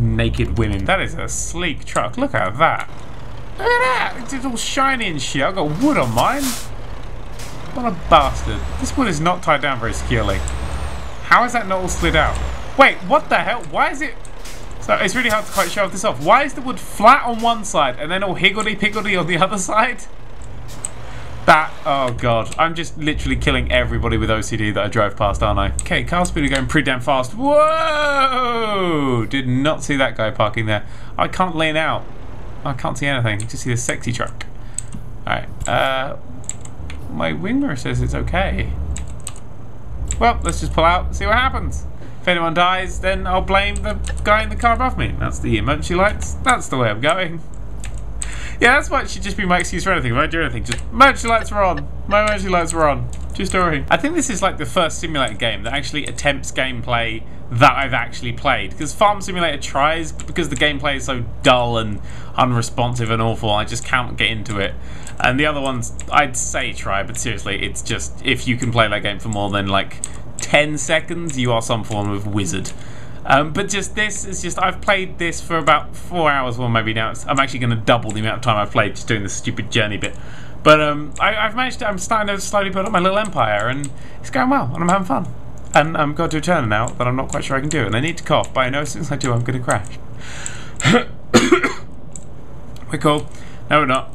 naked women. That is a sleek truck. Look at that. Look at that. It's all shiny and shit. I've got wood on mine. What a bastard. This wood is not tied down very securely. How is that not all slid out? Wait, what the hell? Why is it... So it's really hard to quite show this off. Why is the wood flat on one side and then all higgledy-piggledy on the other side? That... Oh, God. I'm just literally killing everybody with OCD that I drive past, aren't I? Okay, car speed are going pretty damn fast. Whoa! Did not see that guy parking there. I can't lean out. I can't see anything. Just see the sexy truck. Alright. My wing mirror says it's okay. Well, let's just pull out and see what happens. If anyone dies, then I'll blame the guy in the car above me. That's the emergency lights. That's the way I'm going. Yeah, that's what should just be my excuse for anything. If I do anything, just emergency lights were on. My emergency lights were on. True story. I think this is like the first simulator game that actually attempts gameplay that I've actually played. Because Farm Simulator tries, because the gameplay is so dull and unresponsive and awful, I just can't get into it. And the other ones, I'd say try, but seriously, it's just, if you can play that game for more than like 10 seconds, you are some form of wizard. But just this is just, I've played this for about 4 hours, well maybe now, it's, I'm actually going to double the amount of time I've played just doing this stupid journey bit. But I've managed to, I'm starting to slowly build up my little empire, and it's going well, and I'm having fun. And I've got to a turn now that I'm not quite sure I can do, and I need to cough, but I know as soon as I do, I'm going to crash. We're cool. No, we're not.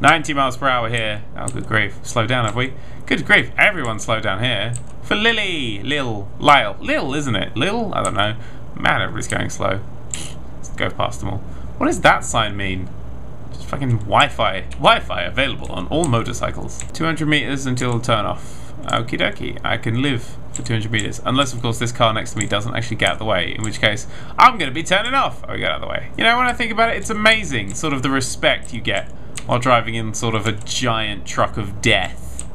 90 miles per hour here. Oh, good grief. Slow down, have we? Good grief. Everyone slow down here. For Lily. Lil. Lyle. Lil, isn't it? Lil? I don't know. Man, everybody's going slow. Let's go past them all. What does that sign mean? Just fucking Wi-Fi. Wi-Fi available on all motorcycles. 200 meters until the turn off. Okie dokie. I can live for 200 meters. Unless, of course, this car next to me doesn't actually get out of the way. In which case, I'm going to be turning off. Oh, get out of the way. You know, when I think about it, it's amazing. Sort of the respect you get while driving in sort of a giant truck of death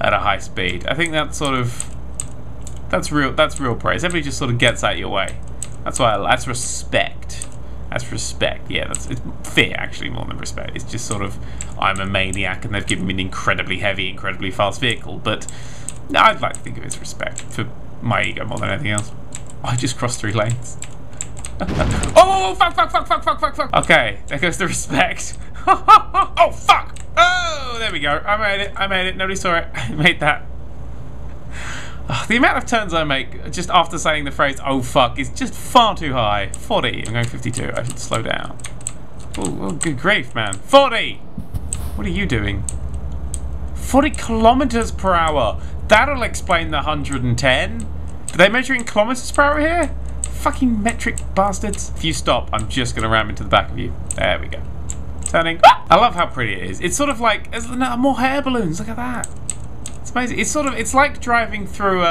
at a high speed. I think that's sort of, that's real praise. Everybody just sort of gets out of your way. That's why, that's respect. That's respect, yeah, it's fear actually more than respect. It's just sort of, I'm a maniac and they've given me an incredibly heavy, incredibly fast vehicle, but no, I'd like to think of it as respect for my ego more than anything else. I just crossed three lanes. Oh, fuck. Okay, there goes the respect. Oh, fuck! Oh, there we go. I made it. Nobody saw it. I made that. Oh, the amount of turns I make just after saying the phrase, oh, fuck, is just far too high. 40. I'm going 52. I should slow down. Oh, good grief, man. 40! What are you doing? 40 kilometers per hour. That'll explain the 110. Are they measuring kilometers per hour here? Fucking metric bastards. If you stop, I'm just going to ram into the back of you. There we go. Turning. I love how pretty it is. It's sort of like, there's more air balloons. Look at that. It's amazing. It's like driving through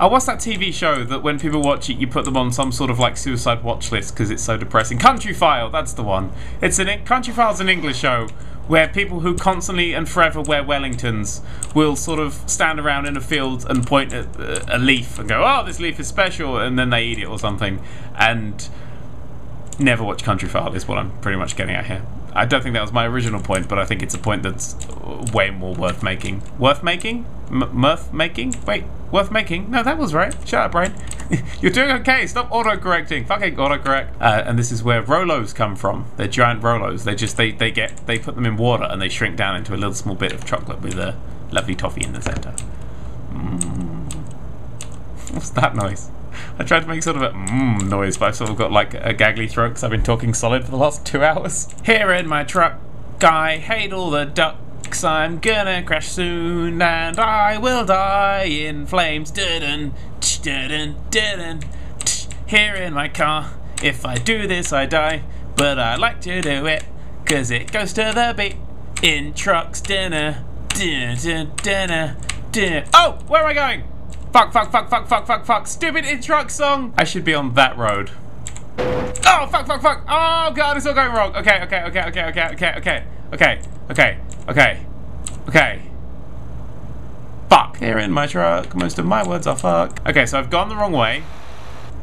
I watched that TV show that when people watch it, you put them on some sort of like suicide watch list because it's so depressing. Countryfile, that's the one. It's an Countryfile's an English show where people who constantly and forever wear Wellingtons will sort of stand around in a field and point at a leaf and go, "Oh, this leaf is special," and then they eat it or something. And never watch Countryfile is what I'm pretty much getting at here. I don't think that was my original point, but I think it's a point that's way more worth making. Worth making? Mirth making? Wait, worth making? No, that was right. Shut up, brain. You're doing okay. Stop auto-correcting. Fucking autocorrect. And this is where Rolos come from. They're giant Rolos. They just, they put them in water and they shrink down into a little small bit of chocolate with a lovely toffee in the center. Mm. What's that noise? I tried to make sort of a noise, but I've sort of got like a gaggly throat because I've been talking solid for the last 2 hours. Here in my truck, I hate all the ducks. I'm gonna crash soon and I will die in flames. Dun-dun, dun-dun, dun-dun. Here in my car, if I do this I die, but I like to do it because it goes to the beat. In trucks, dinner, dun-dun, dinner, dinner. Oh, where am I going? Fuck, fuck, fuck, fuck, fuck, fuck, fuck. Stupid in truck song. I should be on that road. Oh, fuck, fuck, fuck. Oh, God, it's all going wrong. Okay, okay, okay, okay, okay, okay, okay, okay, okay, okay, okay. Fuck. Here in my truck, most of my words are fuck. Okay, so I've gone the wrong way.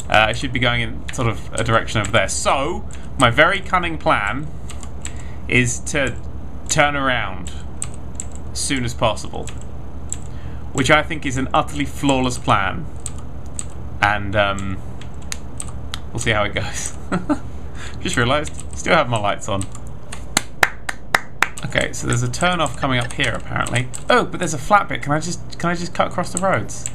I should be going in sort of a direction over there. So, my very cunning plan is to turn around as soon as possible, which I think is an utterly flawless plan, and we'll see how it goes. Just realised, still have my lights on. Okay, so there's a turn off coming up here apparently. Oh, but there's a flat bit. Can I just cut across the roads?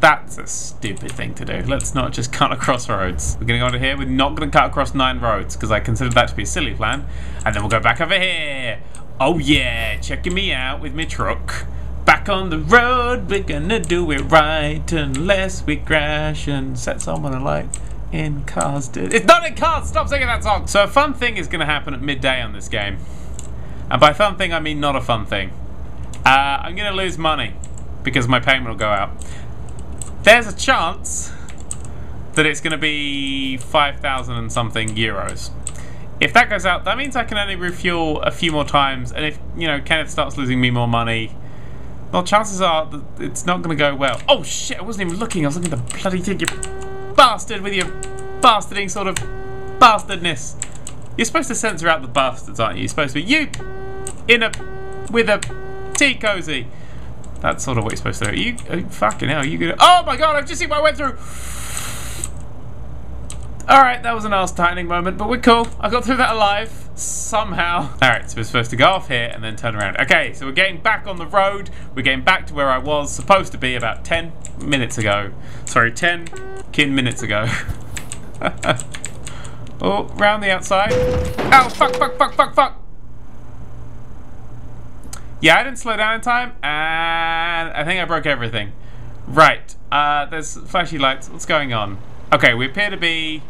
That's a stupid thing to do. Let's not just cut across roads. We're gonna go under here. We're not gonna cut across 9 roads because I considered that to be a silly plan, and then we'll go back over here. Oh yeah, checking me out with my truck. Back on the road, we're gonna do it right unless we crash and set someone alight in cars. It's not in cars! Stop singing that song! So a fun thing is gonna happen at midday on this game. And by fun thing, I mean not a fun thing. I'm gonna lose money because my payment will go out. There's a chance that it's gonna be 5,000 and something euros. If that goes out, that means I can only refuel a few more times, and if, you know, Kenneth starts losing me more money, well, chances are that it's not going to go well. Oh shit, I wasn't even looking. I was looking at the bloody thing, you bastard, with your bastarding sort of bastardness. You're supposed to censor out the bastards, aren't you? You're supposed to be, you in a, with a tea cozy. That's sort of what you're supposed to do. You, oh, fucking hell, you gonna, oh my God, I've just seen what I went through. Alright, that was an arse-tightening moment, but we're cool. I got through that alive, somehow. Alright, so we're supposed to go off here and then turn around. Okay, so we're getting back on the road. We're getting back to where I was supposed to be about 10 minutes ago. Sorry, 10 minutes ago. Oh, round the outside. Ow, fuck, fuck, fuck, fuck, fuck. Yeah, I didn't slow down in time, and I think I broke everything. Right, there's flashy lights. What's going on? Okay, we appear to be...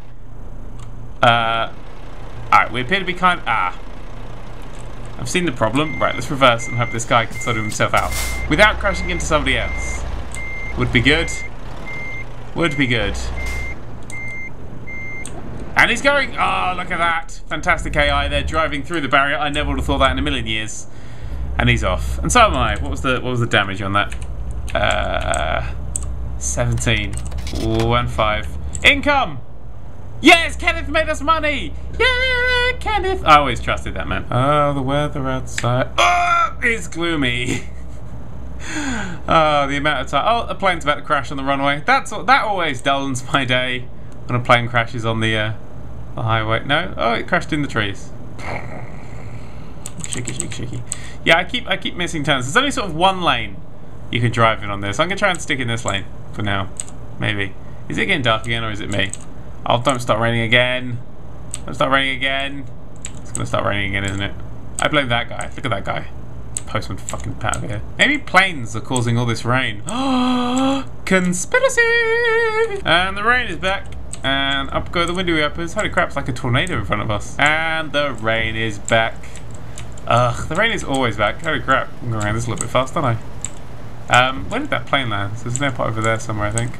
Alright, we appear to be kind of... Ah. I've seen the problem. Right, let's reverse and hope this guy can sort himself out without crashing into somebody else. Would be good. Would be good. And he's going... Oh, look at that. Fantastic AI there, driving through the barrier. I never would have thought that in a million years. And he's off. And so am I. What was the damage on that? 17. Ooh, and 5. Income! Yes, Kenneth made us money! Yeah, Kenneth! I always trusted that man. Oh, the weather outside. Oh, it's gloomy. Oh, the amount of time. Oh, a plane's about to crash on the runway. That always dullens my day when a plane crashes on the highway. No? Oh, it crashed in the trees. Shaky, shaky, shaky. Yeah, I keep missing turns. There's only sort of one lane you can drive in on this. I'm gonna try and stick in this lane for now. Maybe. Is it getting dark again or is it me? Oh, don't start raining again. Don't start raining again. It's going to start raining again, isn't it? I blame that guy. Look at that guy. Postman fucking Pat over here. Maybe planes are causing all this rain. Oh, conspiracy! And the rain is back. And up go the window uppers. Holy crap, it's like a tornado in front of us. And the rain is back. Ugh, the rain is always back. Holy crap. I'm going around this a little bit fast, aren't I? Where did that plane land? There's an airport over there somewhere, I think.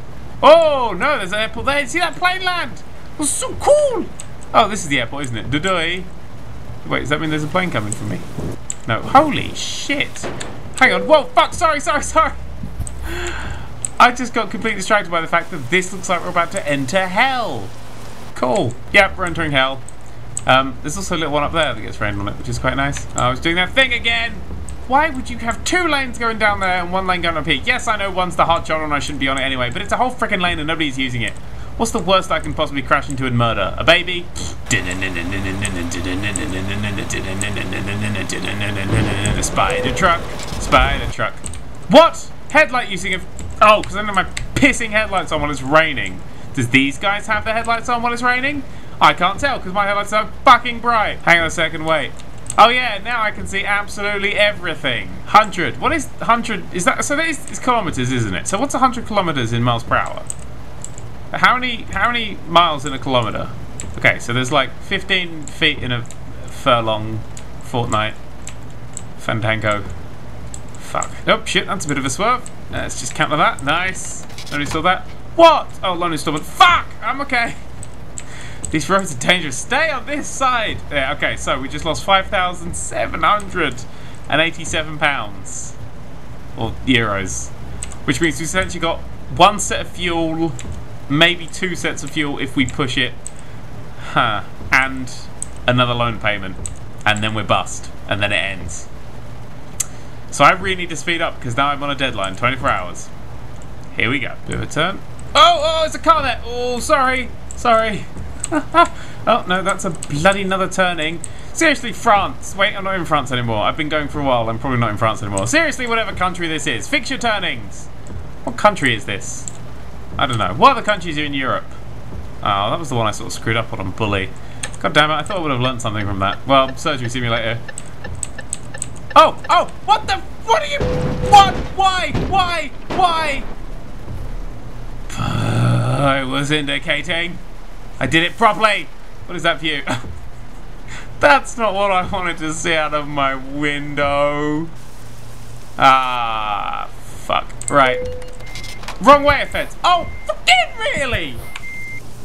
Oh, no, there's an airport there. See that plane land? It was so cool. Oh, this is the airport, isn't it? Dodoy. Wait, does that mean there's a plane coming for me? No. Holy shit. Hang on. Whoa, fuck. Sorry. I just got completely distracted by the fact that this looks like we're about to enter hell. Cool. Yep, we're entering hell. There's also a little one up there that gets rain on it, which is quite nice. Oh, I was doing that thing again. Why would you have two lanes going down there and one lane going up here? Yes, I know one's the hard shot and I shouldn't be on it anyway, but it's a whole freaking lane and nobody's using it. What's the worst I can possibly crash into and murder? A baby? A spider truck. What? Headlight using a... Oh, because I don't have my pissing headlights on while it's raining. Does these guys have their headlights on while it's raining? I can't tell because my headlights are fucking bright. Hang on a second, wait. Oh yeah, now I can see absolutely everything. 100. What is 100? Is that so? That is, it's kilometers, isn't it? So what's 100 kilometers in miles per hour? How many miles in a kilometer? Okay, so there's like 15 feet in a furlong, fortnight, fandango. Fuck. Oh shit, that's a bit of a swerve. Let's just counter that. Nice. Nobody saw that. What? Oh, lonely stubborn. Fuck. I'm okay. These roads are dangerous. Stay on this side. Yeah, okay, so we just lost £5,787 or euros, which means we essentially got one set of fuel, maybe two sets of fuel if we push it, and another loan payment, and then we're bust, and then it ends. So I really need to speed up because now I'm on a deadline, 24 hours. Here we go. Do a turn. Oh, it's a car there. Oh, sorry. Oh no, that's a bloody another turning. Seriously, France. Wait, I'm not in France anymore. I've been going for a while. I'm probably not in France anymore. Seriously, whatever country this is, fix your turnings. What country is this? I don't know. What other countries are in Europe? Oh, that was the one I sort of screwed up on bully. God damn it, I thought I would have learned something from that. Well, surgery simulator. Oh, what the, what are you, what, why? I was indicating. I did it properly! What is that view? That's not what I wanted to see out of my window. Ah, fuck. Right. Wrong way offense. Oh, fucking really?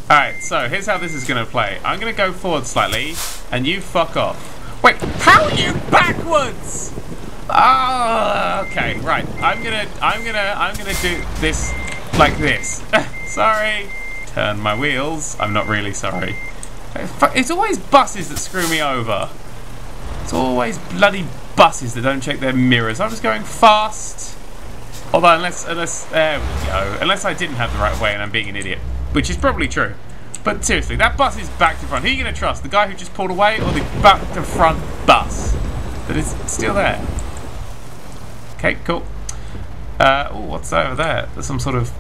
Alright, so here's how this is going to play. I'm going to go forward slightly, and you fuck off. Wait, how are you backwards? Ah, okay, right. I'm going to do this like this. Sorry. Turn my wheels. I'm not really sorry. It's always buses that screw me over. It's always bloody buses that don't check their mirrors. I'm just going fast. Although unless there we go. Unless I didn't have the right way and I'm being an idiot, which is probably true. But seriously, that bus is back to front. Who are you going to trust? The guy who just pulled away or the back to front bus that is still there? Okay, cool. Oh, what's over there? There's some sort of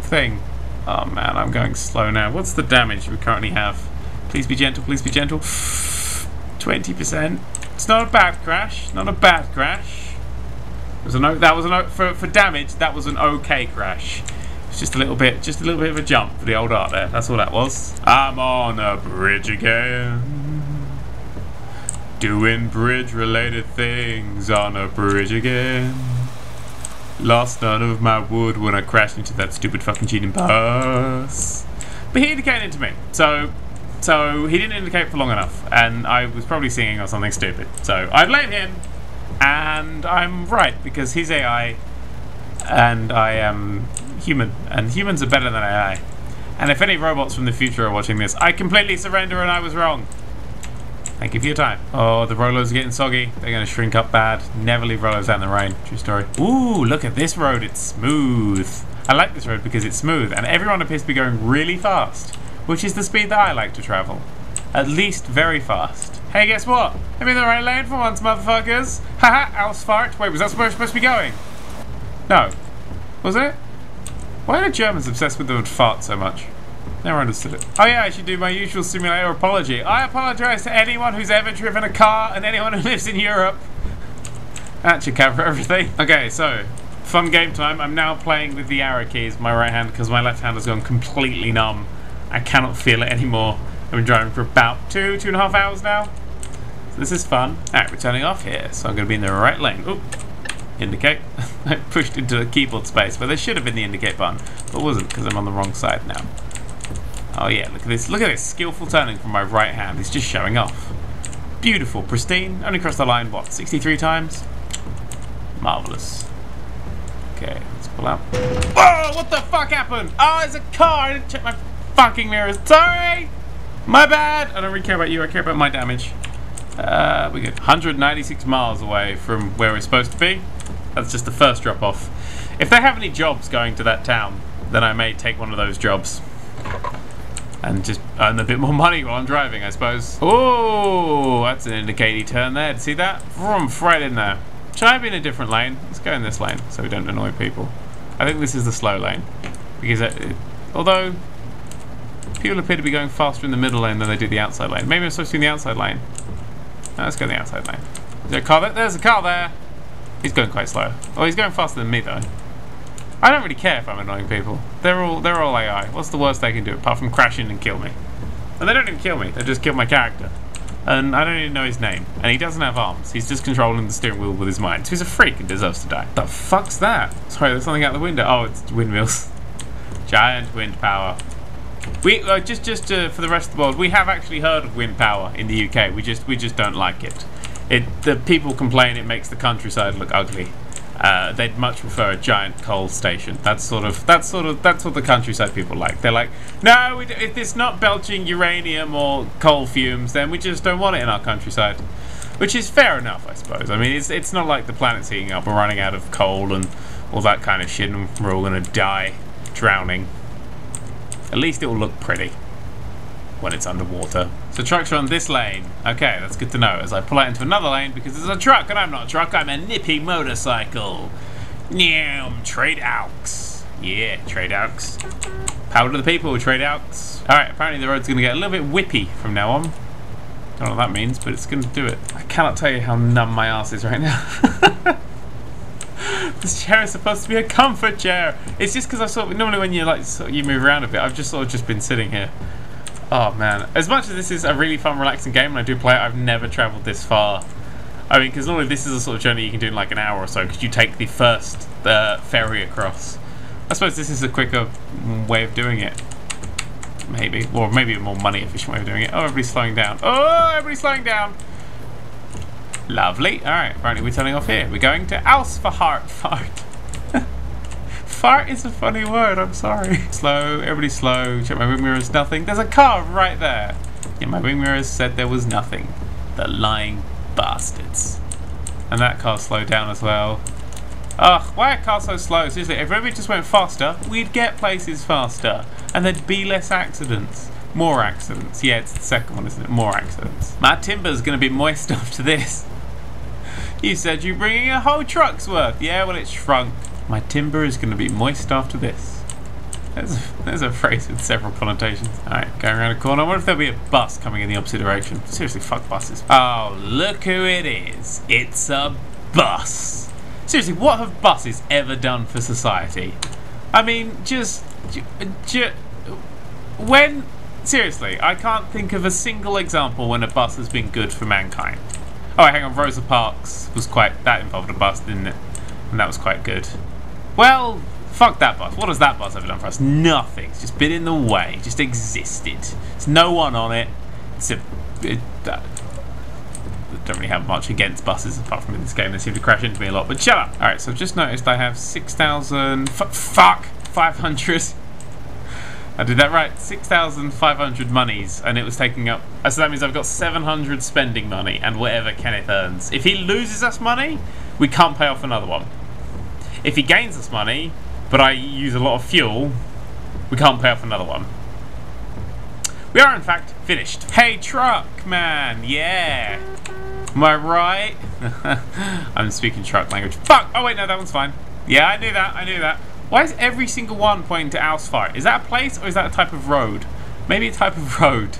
thing. Oh man, I'm going slow now. What's the damage we currently have? Please be gentle, please be gentle. 20%. It's not a bad crash. Not a bad crash. That was an for damage, that was an okay crash. It's just a little bit of a jump for the old art there. That's all that was. I'm on a bridge again. Doing bridge related things on a bridge again. Lost none of my wood when I crashed into that stupid fucking cheating bus. But he indicated to me. So he didn't indicate for long enough. And I was probably singing or something stupid. So I blame him. And I'm right, because he's AI. And I am human. And humans are better than AI. And if any robots from the future are watching this, I completely surrender and I was wrong. Thank you for your time. Oh, the rollers are getting soggy. They're going to shrink up bad. Never leave rollers down the rain. True story. Ooh, look at this road. It's smooth. I like this road because it's smooth and everyone appears to be going really fast, which is the speed that I like to travel. At least very fast. Hey, guess what? I'm in the right lane for once, motherfuckers. Haha, owl's fart. Wait, was that supposed to be going? No. Was it? Why are the Germans obsessed with the word fart so much? Never understood it. Oh yeah, I should do my usual simulator apology. I apologise to anyone who's ever driven a car and anyone who lives in Europe. That should cover everything. Okay, so, fun game time. I'm now playing with the arrow keys, my right hand, because my left hand has gone completely numb. I cannot feel it anymore. I've been driving for about two and a half hours now. So this is fun. Alright, we're turning off here, so I'm going to be in the right lane. Oop. indicate. I pushed into the keyboard space, but there should have been the indicate button, but wasn't because I'm on the wrong side now. Oh yeah, look at this. Look at this skillful turning from my right hand. He's just showing off. Beautiful, pristine. Only crossed the line, what, 63 times? Marvellous. Okay, let's pull out. Whoa, what the fuck happened? Oh, there's a car. I didn't check my fucking mirrors. Sorry! My bad! I don't really care about you. I care about my damage. We get 196 miles away from where we're supposed to be. That's just the first drop off. If they have any jobs going to that town, then I may take one of those jobs. And just earn a bit more money while I'm driving, I suppose. Oh, that's an indicator turn there. See that? Vroom, right in there. Should I be in a different lane? Let's go in this lane so we don't annoy people. I think this is the slow lane. Because, although, people appear to be going faster in the middle lane than they do the outside lane. Maybe I'm supposed to be in the outside lane. No, let's go in the outside lane. Is there a car there? There's a car there! He's going quite slow. Oh, he's going faster than me, though. I don't really care if I'm annoying people. They're all AI. What's the worst they can do apart from crash in and kill me? And they don't even kill me, they just kill my character. And I don't even know his name. And he doesn't have arms. He's just controlling the steering wheel with his mind. So he's a freak and deserves to die. The fuck's that? Sorry, there's something out the window. Oh, it's windmills. Giant wind power. We for the rest of the world, we have actually heard of wind power in the UK. We just don't like it. The people complain it makes the countryside look ugly. They'd much prefer a giant coal station. That's what the countryside people like. They're like, no, if it's not belching uranium or coal fumes, then we just don't want it in our countryside. Which is fair enough, I suppose. I mean, it's not like the planet's heating up and running out of coal and all that kind of shit, and we're all gonna die drowning. At least it will look pretty when it's underwater. So trucks are on this lane. Okay, that's good to know. As I pull out into another lane, because there's a truck, and I'm not a truck, I'm a nippy motorcycle. Nyam, trade alks. Yeah, trade alks. Power to the people, trade alks. Alright, apparently the road's gonna get a little bit whippy from now on. Don't know what that means, but it's gonna do it. I cannot tell you how numb my ass is right now. This chair is supposed to be a comfort chair. It's just because I sort of, normally when you like you move around a bit, I've just sort of just been sitting here. Oh man, as much as this is a really fun, relaxing game, and I do play it, I've never travelled this far. I mean, because normally this is the sort of journey you can do in like an hour or so, because you take the first ferry across. I suppose this is a quicker way of doing it, maybe, or maybe a more money-efficient way of doing it. Oh, everybody's slowing down. Oh, everybody's slowing down. Lovely. Alright, apparently we're turning off here. We're going to Ausfahrt. Fart. Fart is a funny word, I'm sorry. Slow, everybody slow. Check my wing mirrors, nothing. There's a car right there. Yeah, my wing mirrors said there was nothing. The lying bastards. And that car slowed down as well. Ugh, why are cars so slow? Seriously, if everybody just went faster, we'd get places faster. And there'd be less accidents. More accidents. Yeah, it's the second one, isn't it? More accidents. My timber's gonna be moist after this. You said you're bringing a whole truck's worth. Yeah, well, it's shrunk. My timber is going to be moist after this. There's a phrase with several connotations. Alright, going around a corner. I wonder if there'll be a bus coming in the opposite direction. Seriously, fuck buses. Oh, look who it is. It's a bus. Seriously, what have buses ever done for society? I mean, seriously, I can't think of a single example when a bus has been good for mankind. Oh, hang on, Rosa Parks was quite... That involved a bus, didn't it? And that was quite good. Well, fuck that bus. What has that bus ever done for us? Nothing. It's just been in the way. It just existed. There's no one on it. I don't really have much against buses apart from in this game. They seem to crash into me a lot, but shut up! Alright, so I've just noticed I have 6,500. I did that right, 6,500 monies, and it was taking up... So that means I've got 700 spending money, and whatever Kenneth earns. If he loses us money, we can't pay off another one. If he gains us money, but I use a lot of fuel, we can't pay off another one. We are, in fact, finished. Hey, truck, man, yeah! Am I right? I'm speaking truck language. Fuck! Oh, wait, no, that one's fine. Yeah, I knew that, I knew that. Why is every single one pointing to Ausfahrt? Is that a place or is that a type of road? Maybe a type of road.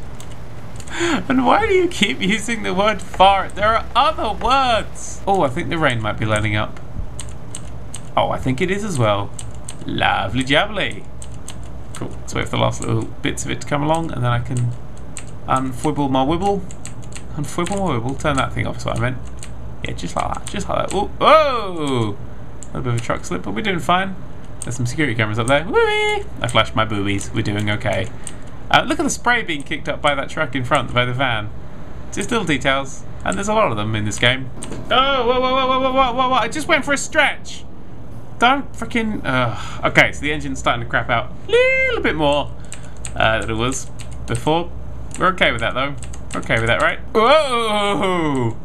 And why do you keep using the word fart? There are other words! Oh, I think the rain might be letting up. Oh, I think it is as well. Lovely jubbly. Cool, let's wait for the last little bits of it to come along and then I can unfwibble my wibble. Unfwibble my wibble, turn that thing off is what I meant. Yeah, just like that, just like that. Ooh, whoa! A little bit of a truck slip, but we're doing fine. There's some security cameras up there. Whee! I flashed my buoys. We're doing okay. Look at the spray being kicked up by that truck in front, by the van. Just little details, and there's a lot of them in this game. Oh, whoa, whoa, whoa, whoa, whoa, whoa, whoa! I just went for a stretch! Don't freaking... Okay, so the engine's starting to crap out a little bit more than it was before. We're okay with that, though. We're okay with that, right? Whoa!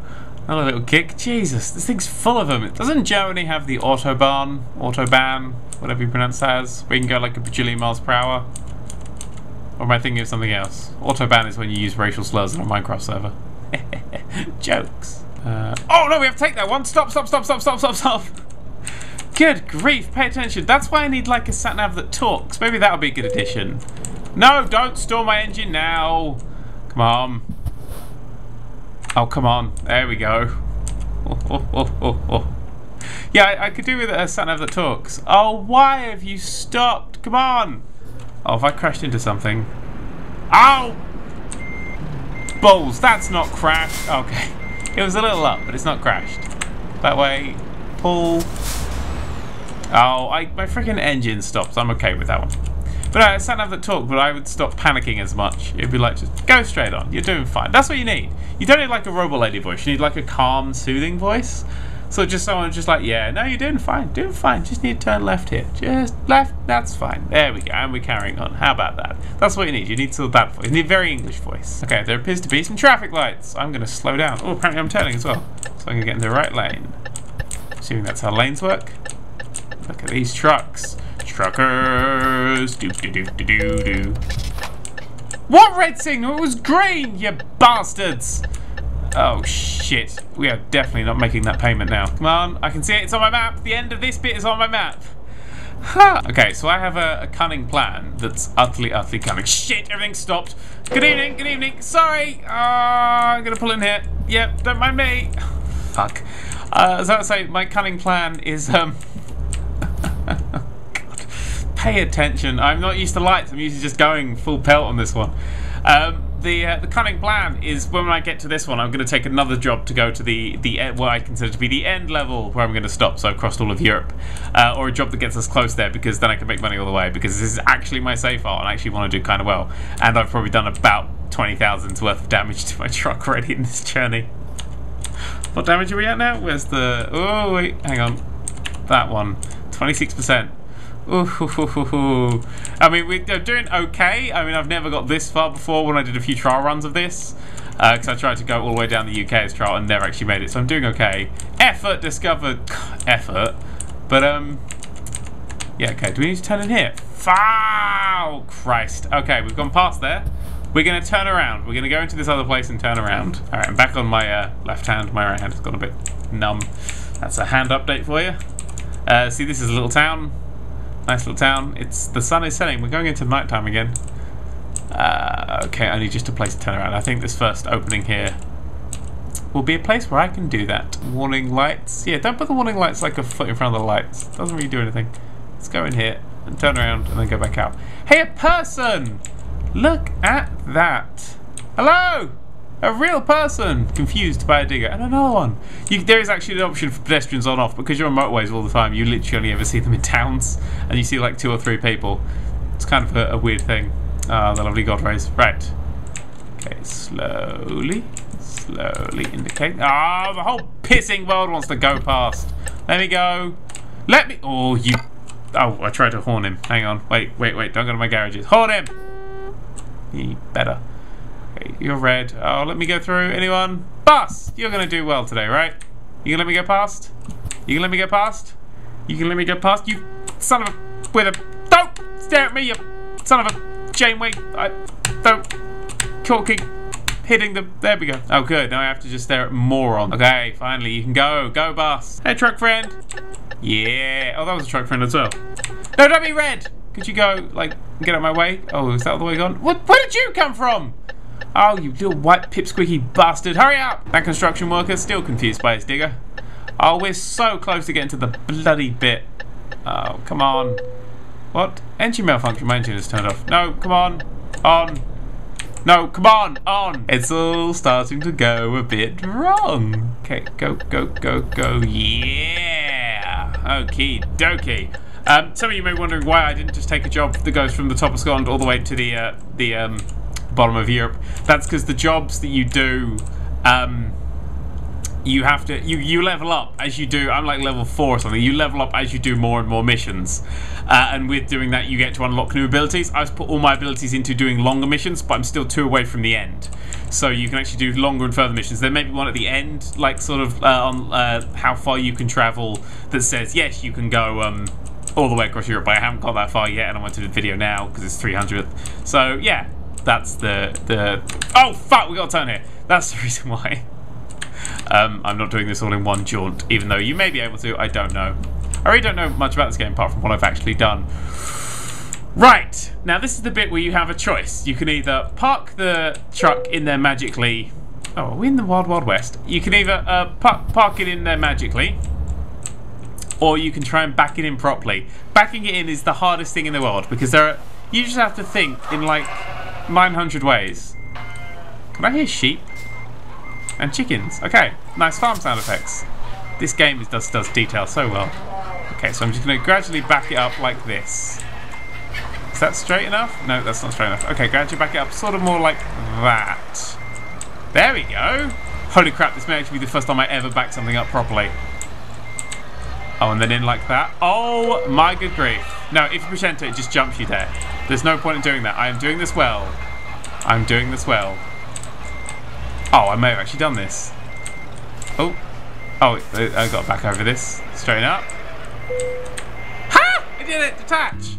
Another little kick. Jesus, this thing's full of them. Doesn't Germany have the Autobahn? Autobahn? Whatever you pronounce that as. We can go like a bajillion miles per hour. Or am I thinking of something else? Autobahn is when you use racial slurs on a Minecraft server. Jokes. Oh no, we have to take that one. Stop, stop, stop, stop, stop, stop, stop. Good grief, pay attention. That's why I need like a sat-nav that talks. Maybe that'll be a good addition. No, don't store my engine now. Come on. Oh, come on. There we go. Oh, oh, oh, oh, oh. Yeah, I could do with a sat-nav that talks. Oh, why have you stopped? Come on. Oh, have I crashed into something? Ow! Balls, that's not crashed. Okay. It was a little up, but it's not crashed. That way. Pull. Oh, my freaking engine stops. I'm okay with that one. But I sat nav that talk, but I would stop panicking as much. It'd be like, just go straight on. You're doing fine. That's what you need. You don't need like a robot lady voice. You need like a calm, soothing voice. So just someone just like, yeah, no, you're doing fine. Doing fine. Just need to turn left here. Just left. That's fine. There we go. And we're carrying on. How about that? That's what you need. You need sort of that voice. You need a very English voice. Okay, there appears to be some traffic lights. I'm going to slow down. Oh, apparently I'm turning as well. So I'm going to get in the right lane. Assuming that's how lanes work. Look at these trucks. Truckers. Do, do, do, do, do, do. What red signal? It was green, you bastards. Oh shit, we are definitely not making that payment now. Come on, I can see it. It's on my map. The end of this bit is on my map. Huh. Okay, so I have a cunning plan that's utterly, utterly cunning. Shit, everything stopped. Good evening, good evening. Sorry, I'm gonna pull in here. Yep, don't mind me. Fuck. As I say, my cunning plan is God. Pay attention. I'm not used to lights. I'm usually just going full pelt on this one. The cunning plan is when I get to this one, I'm going to take another job to go to the what I consider to be the end level where I'm going to stop. So I've crossed all of Europe, or a job that gets us close there because then I can make money all the way because this is actually my safe art and I actually want to do kind of well. And I've probably done about 20,000 worth of damage to my truck already in this journey. What damage are we at now? Where's the... Oh, wait, hang on. That one. 26%. Ooh. I mean, we're doing okay. I mean, I've never got this far before when I did a few trial runs of this. Because I tried to go all the way down the UK as trial and never actually made it. So I'm doing okay. Effort discovered. Effort. But, yeah, okay. Do we need to turn in here? Foul! Christ. Okay, we've gone past there. We're going to turn around. We're going to go into this other place and turn around. All right, I'm back on my left hand. My right hand has got a bit numb. That's a hand update for you. See, this is a little town. Nice little town. It's the sun is setting. We're going into nighttime again. Okay, I need just a place to turn around. I think this first opening here will be a place where I can do that. Warning lights. Yeah, don't put the warning lights like a foot in front of the lights. Doesn't really do anything. Let's go in here and turn around and then go back out. Hey, a person! Look at that. Hello! A real person confused by a digger, and another one. There is actually an option for pedestrians on off because you're on motorways all the time. You literally only ever see them in towns, and you see like two or three people. It's kind of a weird thing. Ah, the lovely god rays. Right. Okay, slowly, slowly indicate. Ah, the whole pissing world wants to go past. Let me go. Let me. Oh, you. Oh, I tried to horn him. Hang on. Wait, wait, wait. Don't go to my garages. Horn him. He better. You're red. Oh, let me go through. Anyone? Bus! You're going to do well today, right? You can let me go past? You can let me go past? You can let me go past? You son of a... With a... Don't stare at me, you son of a... Janeway. I... Don't... Corking. Hitting the... There we go. Oh, good. Now I have to just stare at moron. Okay, finally. You can go. Go, bus. Hey, truck friend. Yeah. Oh, that was a truck friend as well. No, don't be red. Could you go, like, get out of my way? Oh, is that all the way gone? What? Where did you come from? Oh, you little white pipsqueaky bastard. Hurry up! That construction worker still confused by his digger. Oh, we're so close to getting to the bloody bit. Oh, come on. What? Engine malfunction. My engine is turned off. No, come on. On. No, come on. On. It's all starting to go a bit wrong. Okay, go, go, go, go. Yeah! Okie dokie. Some of you may be wondering why I didn't just take a job that goes from the top of Scotland all the way to the bottom of Europe. That's because the jobs that you do, you have to you level up as you do. I'm like level 4 or something. You level up as you do more and more missions, and with doing that you get to unlock new abilities. I've put all my abilities into doing longer missions, but I'm still 2 away from the end, so you can actually do longer and further missions. There may be one at the end, like sort of on how far you can travel, that says yes, you can go all the way across Europe, but I haven't got that far yet, and I want to do the video now because it's 300th. So yeah, that's the oh fuck, we got a turn here. That's the reason why. I'm not doing this all in one jaunt, even though you may be able to. I don't know. I really don't know much about this game apart from what I've actually done. Right, now this is the bit where you have a choice. You can either park the truck in there magically. Oh, are we in the Wild Wild West? You can either park it in there magically, or you can try and back it in properly. Backing it in is the hardest thing in the world, because there are, you just have to think in like 900 ways. Can I hear sheep? And chickens. Okay, nice farm sound effects. This game does detail so well. Okay, so I'm just going to gradually back it up like this. Is that straight enough? No, that's not straight enough. Okay, gradually back it up sort of more like that. There we go. Holy crap, this may actually be the first time I ever back something up properly. Oh, and then in like that. Oh my good grief. No, if you present it, it just jumps you there. There's no point in doing that. I am doing this well. I'm doing this well. Oh, I may have actually done this. Oh. Oh, I got back over this. Straighten up. Ha! I did it! Detach!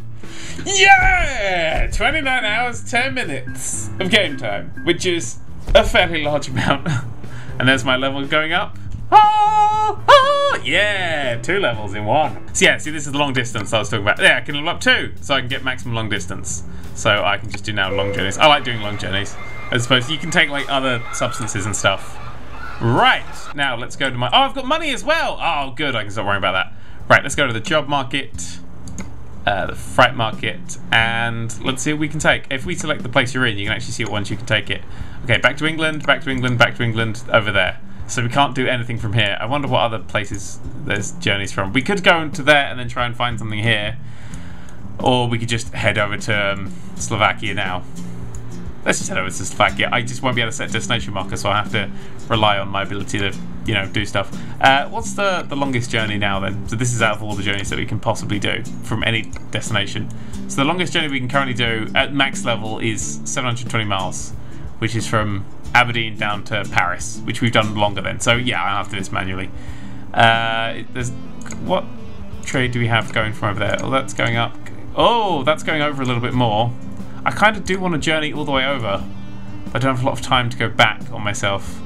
Yeah! 29 hours, 10 minutes of game time, which is a fairly large amount. And there's my level going up. Oh! Oh! Yeah! 2 levels in one. So yeah, see, this is the long distance I was talking about. Yeah, I can level up 2, so I can get maximum long distance. So I can just do now long journeys. I like doing long journeys. I suppose you can take like other substances and stuff. Right, now let's go to my, oh, I've got money as well. Oh good, I can stop worrying about that. Right, let's go to the job market, the freight market, and let's see what we can take. If we select the place you're in, you can actually see what ones you can take it. Okay, back to England, back to England, back to England, over there. So we can't do anything from here. I wonder what other places there's journeys from. We could go into there and then try and find something here, or we could just head over to Slovakia now. Let's just head over to Slovakia. I just won't be able to set a destination marker, so I have to rely on my ability to, you know, do stuff. What's the longest journey now then? So this is out of all the journeys that we can possibly do from any destination. So the longest journey we can currently do at max level is 720 miles, which is from Aberdeen down to Paris, which we've done longer then. So yeah, I'll have to do this manually. There's, what trade do we have going from over there? Oh, that's going up. Oh, that's going over a little bit more. I kind of do want to journey all the way over, but I don't have a lot of time to go back on myself.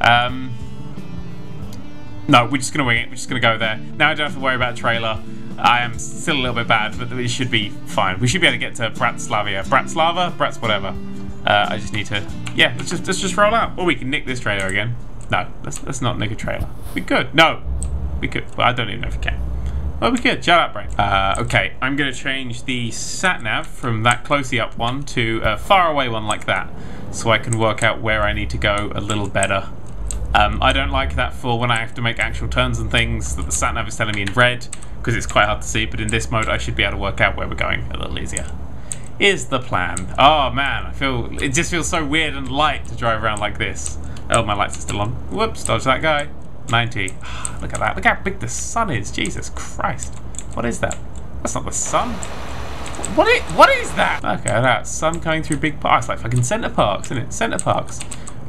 No, we're just going to wing it. We're just going to go there. Now I don't have to worry about a trailer. I am still a little bit bad, but it should be fine. We should be able to get to Bratislava. Bratislava? Bratz whatever. I just need to... Yeah, let's just roll out. Or we can nick this trailer again. No, let's not nick a trailer. We could. No, we could. Well, I don't even know if we can. Well, we could. Shout out, Brain. Okay, I'm going to change the sat-nav from that closely-up one to a far-away one like that, so I can work out where I need to go a little better. I don't like that for when I have to make actual turns and things that the sat-nav is telling me in red, because it's quite hard to see, but in this mode I should be able to work out where we're going a little easier. Is the plan. Oh, man, I feel it just feels so weird and light to drive around like this. Oh, my lights are still on. Whoops, dodge that guy. 90. Oh, look at that. Look how big the sun is. Jesus Christ. What is that? That's not the sun. What is that? Okay, that's sun coming through big parks. It's like fucking Centre Parks, isn't it? Centre Parks.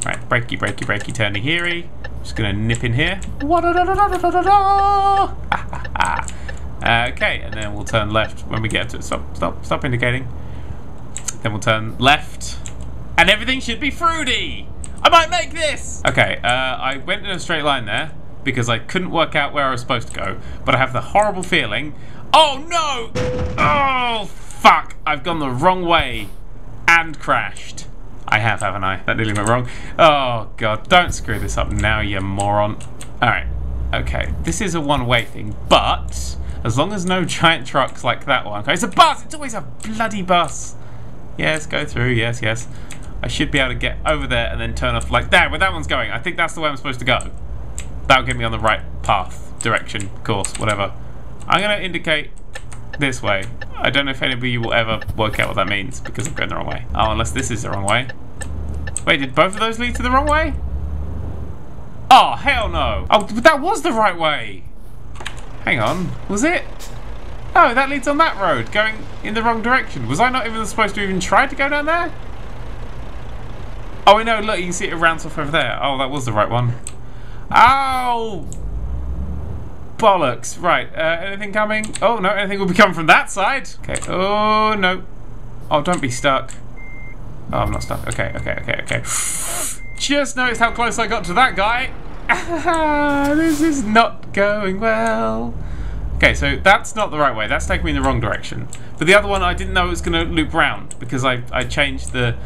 Right, breaky, breaky, breaky, turny, heery. Just gonna nip in here. Okay, and then we'll turn left when we get to it. Stop, stop, stop indicating. Then we'll turn left. And everything should be fruity! I might make this! Okay, I went in a straight line there because I couldn't work out where I was supposed to go, but I have the horrible feeling... Oh no! Oh, fuck! I've gone the wrong way and crashed. I have, haven't I? That nearly went wrong. Oh god, don't screw this up now, you moron. Alright, okay, this is a one-way thing, but as long as no giant trucks like that one... Okay, it's a bus! It's always a bloody bus! Yes, go through, yes, yes. I should be able to get over there and then turn off like there, where that one's going. I think that's the way I'm supposed to go. That'll get me on the right path. direction, course, whatever. I'm going to indicate this way. I don't know if anybody will ever work out what that means because I'm going the wrong way. Oh, unless this is the wrong way. Wait, did both of those lead to the wrong way? Oh, hell no. Oh, but that was the right way. Hang on, was it? No, that leads on that road, going in the wrong direction. Was I not even supposed to even try to go down there? Oh, I know, look, you can see it rounds off over there. Oh, that was the right one. Ow! Bollocks. Right, anything coming? Oh, no, anything will be coming from that side. Okay, oh, no. Oh, don't be stuck. Oh, I'm not stuck. Okay, okay, okay, okay. Just noticed how close I got to that guy. This is not going well. Okay, so that's not the right way. That's taking me in the wrong direction. But the other one, I didn't know it was going to loop round because I changed the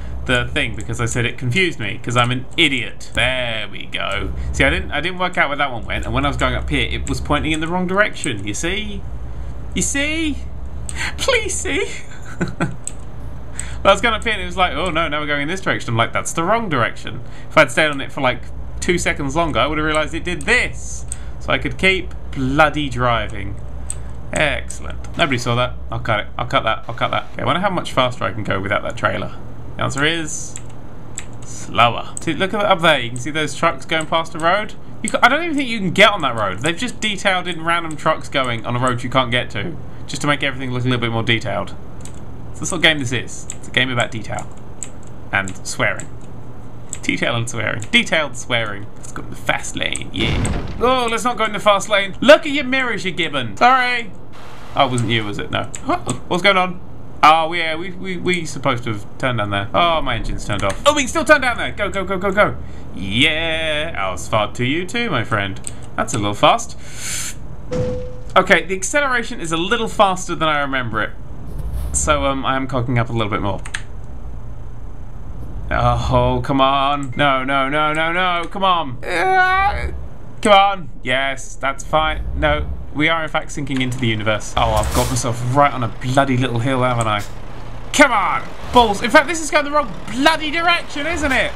thing because I said it confused me because I'm an idiot. There we go. See, I didn't work out where that one went, and when I was going up here, it was pointing in the wrong direction. You see? You see? Please see. Well, I was going up here and it was like, oh no, now we're going in this direction. I'm like, that's the wrong direction. If I'd stayed on it for like 2 seconds longer, I would have realised it did this. So I could keep bloody driving. Excellent. Nobody saw that. I'll cut it. I'll cut that. I'll cut that. Okay, I wonder how much faster I can go without that trailer. The answer is slower. See, look up there. You can see those trucks going past the road. I don't even think you can get on that road. They've just detailed in random trucks going on a road you can't get to, just to make everything look a little bit more detailed. It's the sort of game this is. It's a game about detail and swearing. Detail and swearing. Detailed swearing. Let's go in the fast lane. Yeah. Oh, let's not go in the fast lane. Look at your mirrors, you gibbon. Sorry. Oh, it wasn't you, was it? No. What's going on? Oh, yeah, we supposed to have turned down there. Oh, my engine's turned off. Oh, we can still turn down there. Go, go, go, go, go. Yeah. I was far to you too, my friend. That's a little fast. Okay, the acceleration is a little faster than I remember it. So, I am cocking up a little bit more. Oh, come on. No, no, no, no, no. Come on. Come on. Yes, that's fine. No, we are in fact sinking into the universe. Oh, I've got myself right on a bloody little hill, haven't I? Come on. Balls. In fact, this is going the wrong bloody direction, isn't it?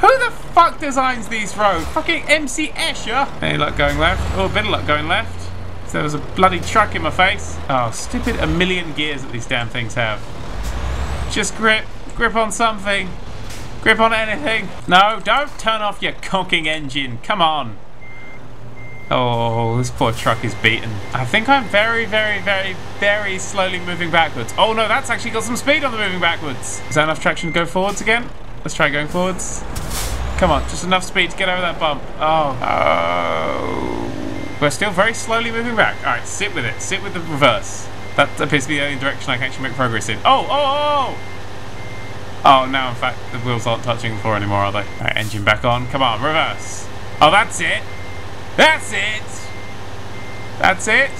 Who the fuck designs these roads? Fucking MC Escher. Any luck going left? Oh, a bit of luck going left. So there was a bloody truck in my face. Oh, stupid a million gears that these damn things have. Just grip. Grip on something. Grip on anything. No, don't turn off your cocking engine. Come on. Oh, this poor truck is beaten. I think I'm very, very, very, very slowly moving backwards. Oh no, that's actually got some speed on the moving backwards. Is that enough traction to go forwards again? Let's try going forwards. Come on, just enough speed to get over that bump. Oh. Oh. We're still very slowly moving back. All right, sit with it. Sit with the reverse. That appears to be the only direction I can actually make progress in. Oh, oh, oh. Oh, now in fact the wheels aren't touching the floor anymore, are they? Alright, engine back on. Come on, reverse. Oh, that's it. That's it. That's it.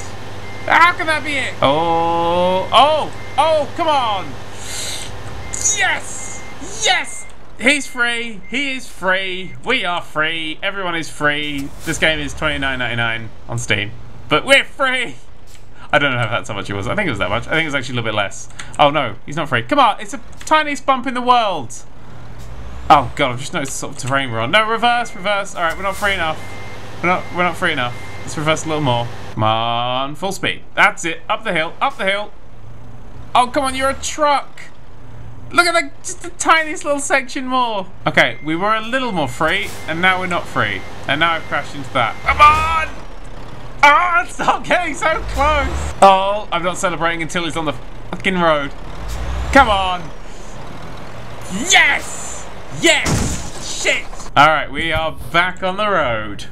How can that be it? Oh, oh, oh, come on. Yes. Yes. He's free. He is free. We are free. Everyone is free. This game is $29.99 on Steam. But we're free. I don't know if that's how much it was. I think it was that much. I think it was actually a little bit less. Oh no, he's not free. Come on, it's the tiniest bump in the world. Oh god, I've just noticed the sort of terrain we're on. No, reverse, reverse. All right, we're not free enough. We're not free enough. Let's reverse a little more. Come on, full speed. That's it. Up the hill, up the hill. Oh come on, you're a truck. Look at that, just the tiniest little section more. Okay, we were a little more free, and now we're not free. And now I've crashed into that. Come on! Oh, it's not getting so close! Oh, I'm not celebrating until he's on the fucking road. Come on! Yes! Yes! Shit! Alright, we are back on the road.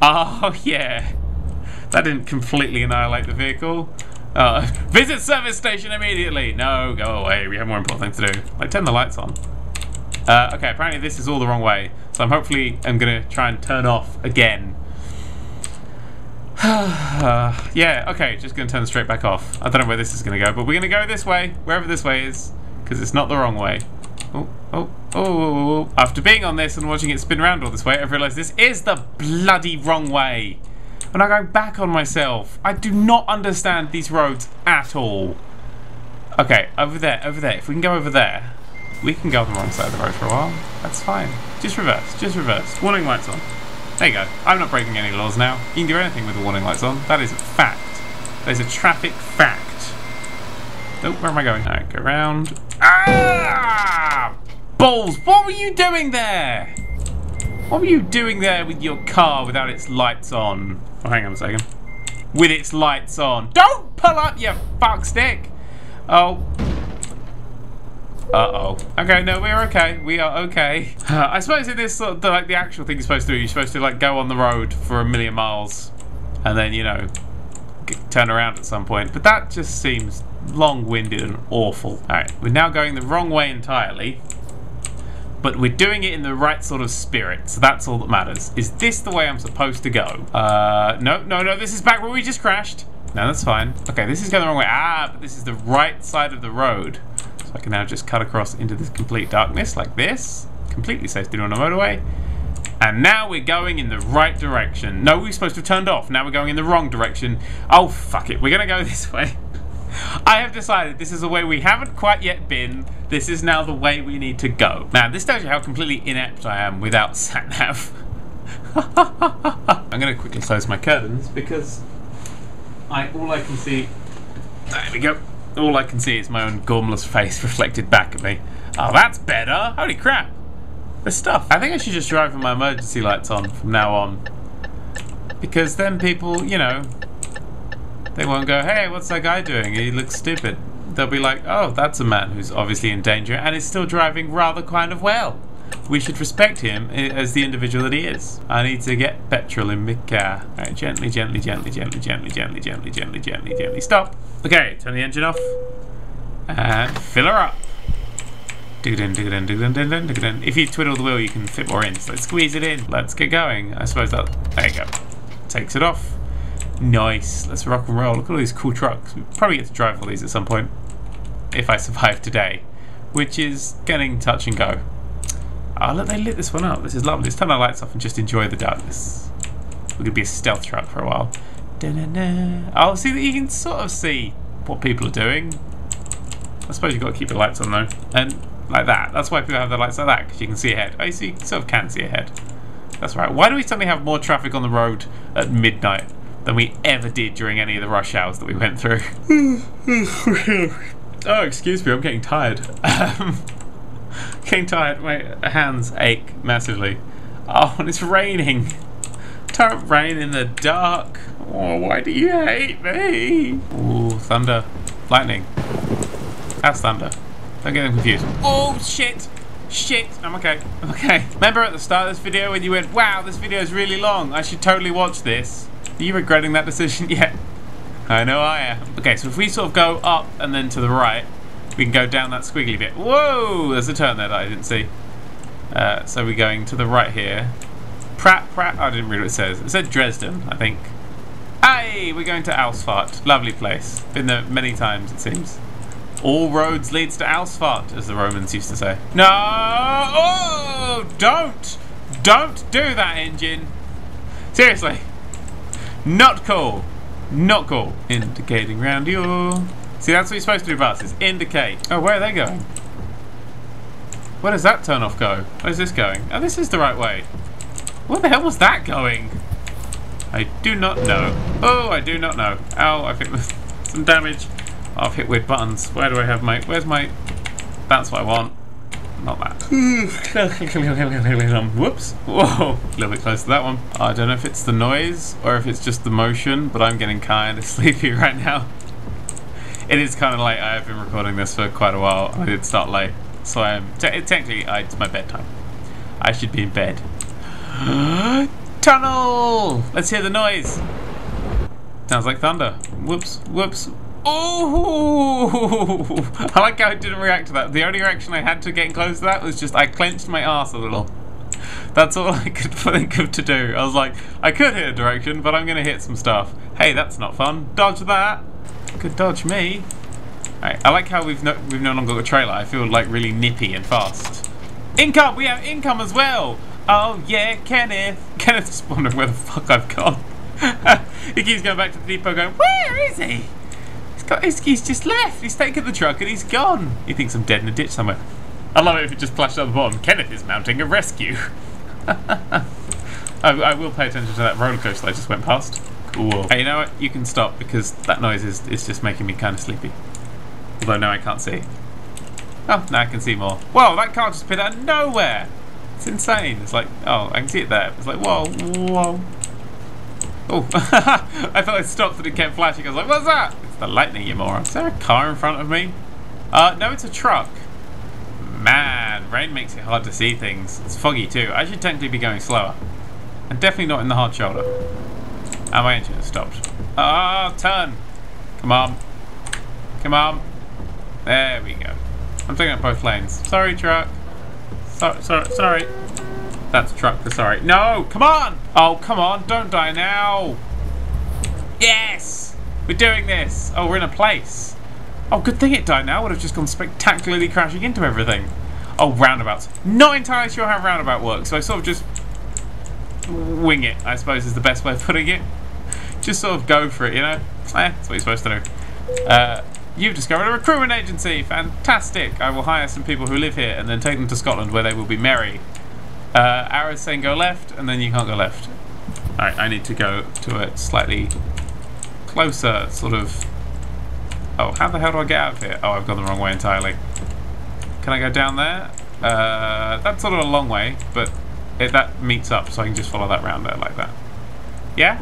Oh, yeah. That didn't completely annihilate the vehicle. Visit service station immediately! No, go away. We have more important things to do. Like, turn the lights on. Okay, apparently this is all the wrong way. So I'm gonna try and turn off again. Yeah, okay, just gonna turn straight back off. I don't know where this is gonna go, but we're gonna go this way, wherever this way is, because it's not the wrong way. Oh, oh, oh. After being on this and watching it spin around all this way, I've realised this is the bloody wrong way. And I'm going back on myself. I do not understand these roads at all. Okay, over there, over there. If we can go over there, we can go on the wrong side of the road for a while. That's fine. Just reverse, just reverse. Warning lights on. There you go. I'm not breaking any laws now. You can do anything with the warning lights on. That is a fact. That is a traffic fact. Oh, where am I going? Alright, go round. Ah! Balls! What were you doing there? What were you doing there with your car without its lights on? Oh, hang on a second. With its lights on. Don't pull up, you fuck stick! Oh. Uh-oh. Okay, no, we're okay. We are okay. I suppose in this sort of, like, the actual thing you're supposed to do, you're supposed to, like, go on the road for a million miles and then, you know, turn around at some point. But that just seems long-winded and awful. Alright, we're now going the wrong way entirely, but we're doing it in the right sort of spirit, so that's all that matters. Is this the way I'm supposed to go? No, no, no, this is back where we just crashed. No, that's fine. Okay, this is going the wrong way. Ah, but this is the right side of the road. So I can now just cut across into this complete darkness like this. Completely safe to do on the motorway. And now we're going in the right direction. No, we're supposed to have turned off. Now we're going in the wrong direction. Oh, fuck it. We're going to go this way. I have decided this is the way we haven't quite yet been. This is now the way we need to go. Now, this tells you how completely inept I am without sat-nav. I'm going to quickly close my curtains because all I can see... There we go. All I can see is my own gormless face reflected back at me. Oh, that's better. Holy crap. There's stuff. I think I should just drive with my emergency lights on from now on. Because then people, you know, they won't go, hey, what's that guy doing? He looks stupid. They'll be like, oh, that's a man who's obviously in danger and is still driving rather kind of well. We should respect him as the individual that he is. I need to get petrol in my car. All right, gently, gently, gently, gently, gently, gently, gently, gently, gently, gently. Stop. Okay, turn the engine off and fill her up. If you twiddle the wheel, you can fit more in. So let's squeeze it in. Let's get going. I suppose that. There you go. Takes it off. Nice. Let's rock and roll. Look at all these cool trucks. We probably get to drive all these at some point if I survive today, which is getting touch and go. Oh, look, they lit this one up. This is lovely. Let's turn our lights off and just enjoy the darkness. We're gonna be a stealth truck for a while. Oh, see that you can sort of see what people are doing. I suppose you've got to keep your lights on though, and like that. That's why people have their lights like that, because you can see ahead. Oh, so you sort of can see ahead. That's right. Why do we suddenly have more traffic on the road at midnight than we ever did during any of the rush hours that we went through? Oh, excuse me, I'm getting tired. Getting tired, my hands ache massively. Oh, and it's raining. Don't rain in the dark. Oh, why do you hate me? Oh, thunder. Lightning. That's thunder. Don't get them confused. Oh, shit. Shit. I'm okay. I'm okay. Remember at the start of this video when you went, wow, this video is really long. I should totally watch this. Are you regretting that decision yet? I know I am. Okay, so if we sort of go up and then to the right, we can go down that squiggly bit. Whoa! There's a turn there that I didn't see. So we're going to the right here. Prat. I didn't read what it says. It said Dresden, I think. Hey! We're going to Ausfahrt. Lovely place. Been there many times, it seems. All roads leads to Ausfahrt, as the Romans used to say. No! Oh! Don't! Don't do that, engine! Seriously. Not cool. Not cool. Indicating round you. See, that's what you're supposed to do with buses. Indicate. Oh, where are they going? Where does that turn off go? Where's this going? Oh, this is the right way. Where the hell was that going? I do not know. Oh, I do not know. Ow, I've hit some damage. I've hit weird buttons. Where do I have my... Where's my... That's what I want. Not that. Whoops. Whoa. A little bit close to that one. I don't know if it's the noise or if it's just the motion, but I'm getting kind of sleepy right now. It is kind of late. I have been recording this for quite a while. I did start late, so I am technically it's my bedtime. I should be in bed. Tunnel! Let's hear the noise. Sounds like thunder. Whoops! Whoops! Oh! I like how I didn't react to that. The only reaction I had to getting close to that was just I clenched my ass a little. That's all I could think of to do. I was like, I could hit a direction, but I'm going to hit some stuff. Hey, that's not fun. Dodge that. Could dodge me. Right, I like how we've no longer got a trailer. I feel like really nippy and fast. Income! We have income as well! Oh yeah, Kenneth! Kenneth's wondering where the fuck I've gone. He keeps going back to the depot going, where is he? He's just left. He's taken the truck and he's gone. He thinks I'm dead in a ditch somewhere. I love it if it just flashed up the bottom. Kenneth is mounting a rescue. I will pay attention to that roller coaster that just went past. Cool. Hey, you know what? You can stop because that noise is just making me kind of sleepy. Although now I can't see. Oh, now I can see more. Whoa, that car just appeared out of nowhere. It's insane. It's like, oh, I can see it there. It's like, whoa, whoa. Oh, I thought I stopped and it kept flashing. I was like, what's that? It's the lightning, you moron. Is there a car in front of me? No, it's a truck. Man, rain makes it hard to see things. It's foggy too. I should technically be going slower. And definitely not in the hard shoulder. And my engine has stopped. Ah, turn. Come on. Come on. There we go. I'm taking up both lanes. Sorry, truck. Sorry. That's truck for sorry. No, come on! Oh, come on, don't die now. Yes! We're doing this. Oh, we're in a place. Oh, good thing it died now. I would have just gone spectacularly crashing into everything. Oh, roundabouts. Not entirely sure how roundabout works, so I sort of just wing it, I suppose is the best way of putting it. Just sort of go for it, you know? That's what you're supposed to do. You've discovered a recruitment agency! Fantastic! I will hire some people who live here and then take them to Scotland where they will be merry. Arrow's saying go left, and then you can't go left. Alright, I need to go to a slightly closer sort of... Oh, how the hell do I get out of here? Oh, I've gone the wrong way entirely. Can I go down there? That's sort of a long way, but that meets up, so I can just follow that round there like that. Yeah?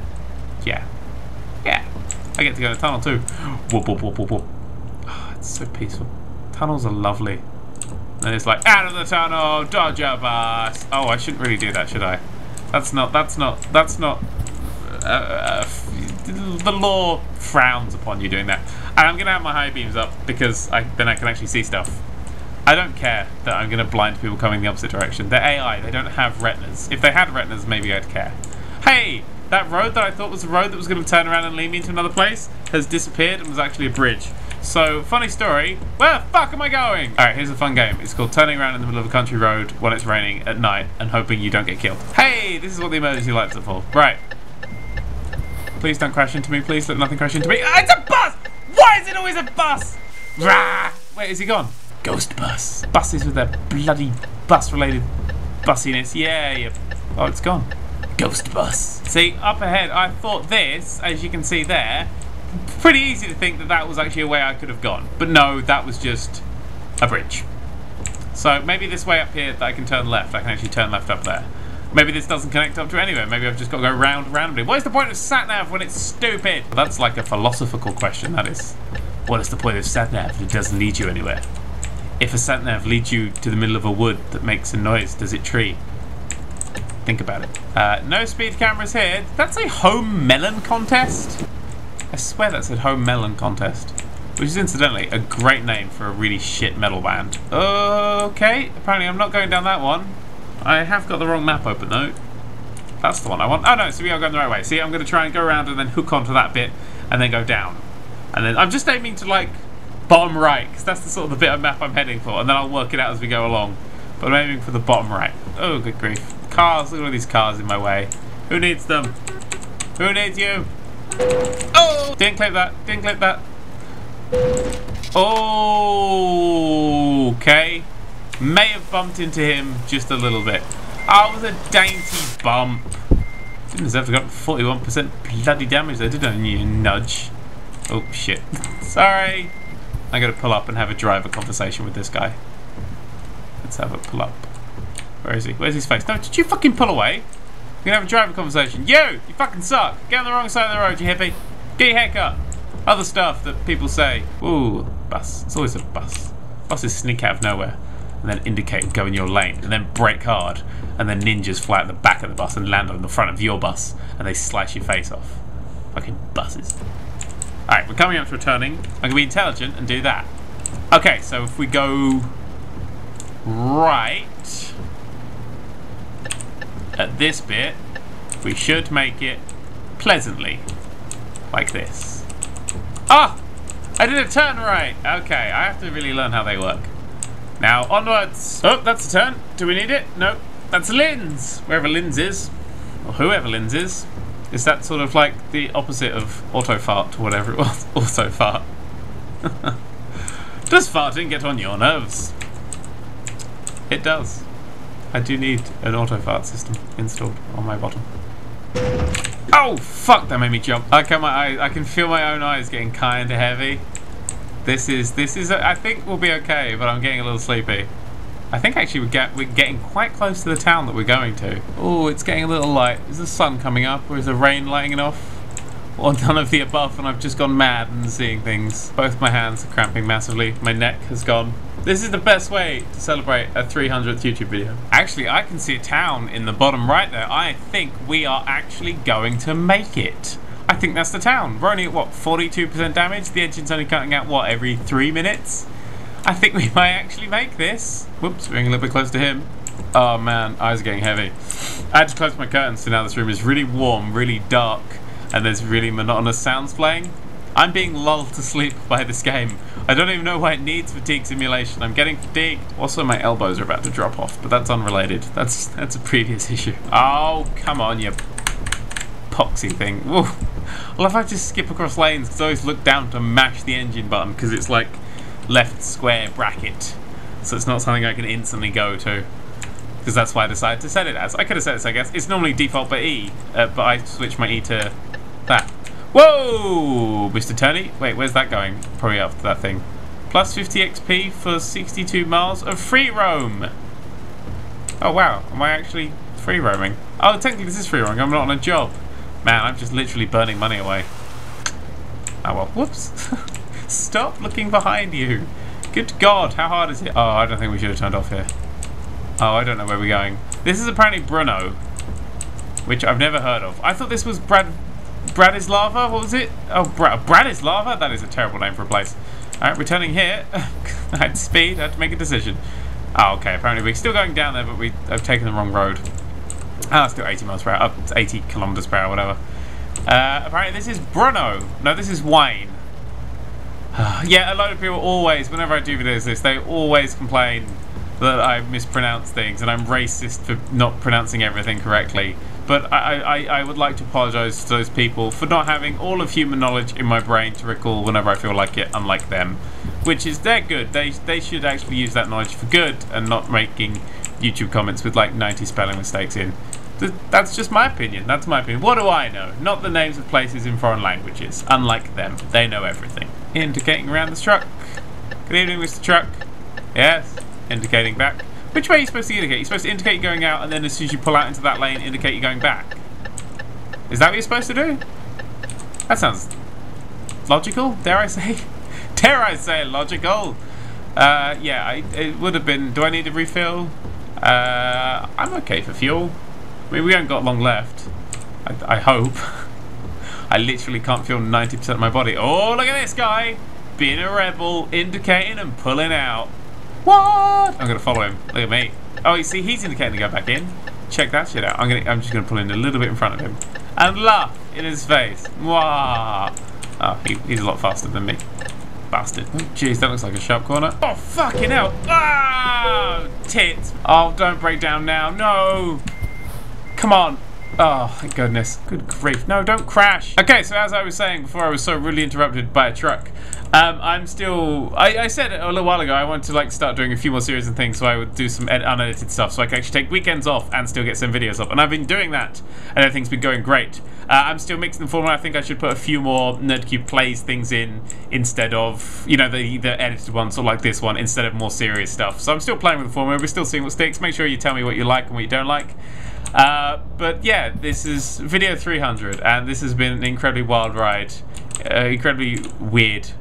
Yeah. Yeah. I get to go to the tunnel too. Whoop, whoop, whoop, whoop, whoop. So peaceful. Tunnels are lovely. And it's like out of the tunnel, dodge a bus. Oh, I shouldn't really do that, should I? The law frowns upon you doing that. And I'm gonna have my high beams up because then I can actually see stuff. I don't care that I'm gonna blind people coming the opposite direction. They're AI. They don't have retinas. If they had retinas, maybe I'd care. Hey, that road that I thought was a road that was gonna turn around and lead me into another place has disappeared and was actually a bridge. So, funny story, where the fuck am I going? Alright, here's a fun game. It's called turning around in the middle of a country road when it's raining at night and hoping you don't get killed. Hey, this is what the emergency lights are for. Right. Please don't crash into me. Please let nothing crash into me. It's a bus! Why is it always a bus? Rah! Wait, is he gone? Ghost bus. Buses with their bloody bus-related bussiness. Yeah, yeah. Oh, it's gone. Ghost bus. See, up ahead, I thought this, as you can see there, pretty easy to think that that was actually a way I could have gone, but no, that was just a bridge. So maybe this way up here that I can turn left, I can actually turn left up there. Maybe this doesn't connect up to anywhere, maybe I've just got to go round randomly. What is the point of sat-nav when it's stupid? That's like a philosophical question, that is. What is the point of sat-nav if it doesn't lead you anywhere? If a sat-nav leads you to the middle of a wood that makes a noise, does it tree? Think about it. No speed cameras here. That's a home melon contest? I swear that said Home Melon Contest, which is incidentally a great name for a really shit metal band. Okay, apparently I'm not going down that one. I have got the wrong map open though. That's the one I want. Oh no, so we are going the right way. See, I'm going to try and go around and then hook onto that bit and then go down. And then I'm just aiming to like bottom right because that's the sort of the bit of map I'm heading for and then I'll work it out as we go along. But I'm aiming for the bottom right. Oh, good grief. Cars, look at all these cars in my way. Who needs them? Who needs you? Oh! Didn't clip that. Didn't clip that. Oh, okay. May have bumped into him just a little bit. Oh, it was a dainty bump. Didn't deserve to go up 41% bloody damage there, did I? You nudge. Oh, shit. Sorry. I gotta pull up and have a driver conversation with this guy. Let's have a pull up. Where is he? Where's his face? No, did you fucking pull away? We're gonna have a driver conversation. You fucking suck. Get on the wrong side of the road, you hippie. Get your heck up. Other stuff that people say. Ooh, bus. It's always a bus. Buses sneak out of nowhere and then indicate and go in your lane and then brake hard and then ninjas fly at the back of the bus and land on the front of your bus and they slice your face off. Fucking buses. Alright, we're coming up to a turning. I'm gonna be intelligent and do that. Okay, so if we go right at this bit, we should make it pleasantly, like this. Ah! I did a turn right! Okay, I have to really learn how they work. Now, onwards! Oh, that's a turn. Do we need it? Nope. That's a lens! Wherever lens is, or whoever lens is that sort of like the opposite of auto-fart, or whatever it was. Auto-fart. Does farting get on your nerves? It does. I do need an autofart system installed on my bottom. Oh fuck! That made me jump. Okay, I can feel my own eyes getting kind of heavy. This is. I think we'll be okay, but I'm getting a little sleepy. I think actually we're getting quite close to the town that we're going to. Oh, it's getting a little light. Is the sun coming up, or is the rain lightening off? Or none of the above, and I've just gone mad and seeing things. Both my hands are cramping massively. My neck has gone. This is the best way to celebrate a 300th YouTube video. Actually, I can see a town in the bottom right there. I think we are actually going to make it. I think that's the town. We're only at, what, 42% damage? The engine's only cutting out, what, every 3 minutes? I think we might actually make this. Whoops, we're getting a little bit close to him. Oh man, eyes are getting heavy. I had to close my curtains, so now this room is really warm, really dark. And there's really monotonous sounds playing. I'm being lulled to sleep by this game. I don't even know why it needs fatigue simulation. I'm getting fatigued. Also, my elbows are about to drop off, but that's unrelated. That's a previous issue. Oh, come on, you poxy thing. Whoa. I love how I just skip across lanes because I always look down to mash the engine button because it's like left square bracket. So it's not something I can instantly go to. Because that's why I decided to set it as. I could have set this, I guess. It's normally default by E, but I switched my E to... that. Whoa, Mr. Tony. Wait, where's that going? Probably after that thing. Plus 50 XP for 62 miles of free roam. Oh wow, am I actually free roaming? Oh, technically this is free roaming. I'm not on a job. Man, I'm just literally burning money away. Oh well, whoops. Stop looking behind you. Good God, how hard is it? Oh, I don't think we should have turned off here. Oh, I don't know where we're going. This is apparently Brno, which I've never heard of. I thought this was Bratislava, what was it? Oh, Bratislava? That is a terrible name for a place. Alright, returning here. I had speed, I had to make a decision. Oh, okay, apparently we're still going down there, but I've taken the wrong road. Ah, oh, still 80 miles per hour, up 80 kilometers per hour, whatever. Apparently this is Brno. No, this is Wayne. Yeah, a lot of people always, whenever I do videos this, they always complain that I mispronounce things and I'm racist for not pronouncing everything correctly. But I would like to apologise to those people for not having all of human knowledge in my brain to recall whenever I feel like it, unlike them. Which is, they're good. They should actually use that knowledge for good and not making YouTube comments with like 90 spelling mistakes in. That's just my opinion. That's my opinion. What do I know? Not the names of places in foreign languages. Unlike them. They know everything. Indicating around the truck. Good evening, Mr. Truck. Yes. Indicating back. Which way are you supposed to indicate? You're supposed to indicate you're going out, and then as soon as you pull out into that lane, indicate you're going back. Is that what you're supposed to do? That sounds logical, dare I say? Dare I say logical? Yeah, it would have been... Do I need a refill? I'm okay for fuel. I mean, we haven't got long left. I hope. I literally can't fuel 90% of my body. Oh, look at this guy! Being a rebel, indicating and pulling out. What? I'm gonna follow him. Look at me. Oh, you see, he's indicating to go back in. Check that shit out. I'm just gonna pull in a little bit in front of him and laugh in his face. Wow. Oh, he's a lot faster than me. Bastard. Oh, jeez, that looks like a sharp corner. Oh, fucking hell. Oh, tits. Oh, don't break down now. No. Come on. Oh, thank goodness. Good grief. No, don't crash. Okay, so as I was saying before I was so rudely interrupted by a truck, I'm still... I said a little while ago I wanted to like start doing a few more series and things so I would do some unedited stuff so I could actually take weekends off and still get some videos up. And I've been doing that and everything's been going great. I'm still mixing the format. I think I should put a few more NerdCube Plays things in instead of, you know, the edited ones or like this one instead of more serious stuff. So I'm still playing with the format. We're still seeing what sticks. Make sure you tell me what you like and what you don't like. But yeah, this is video 300 and this has been an incredibly wild ride, incredibly weird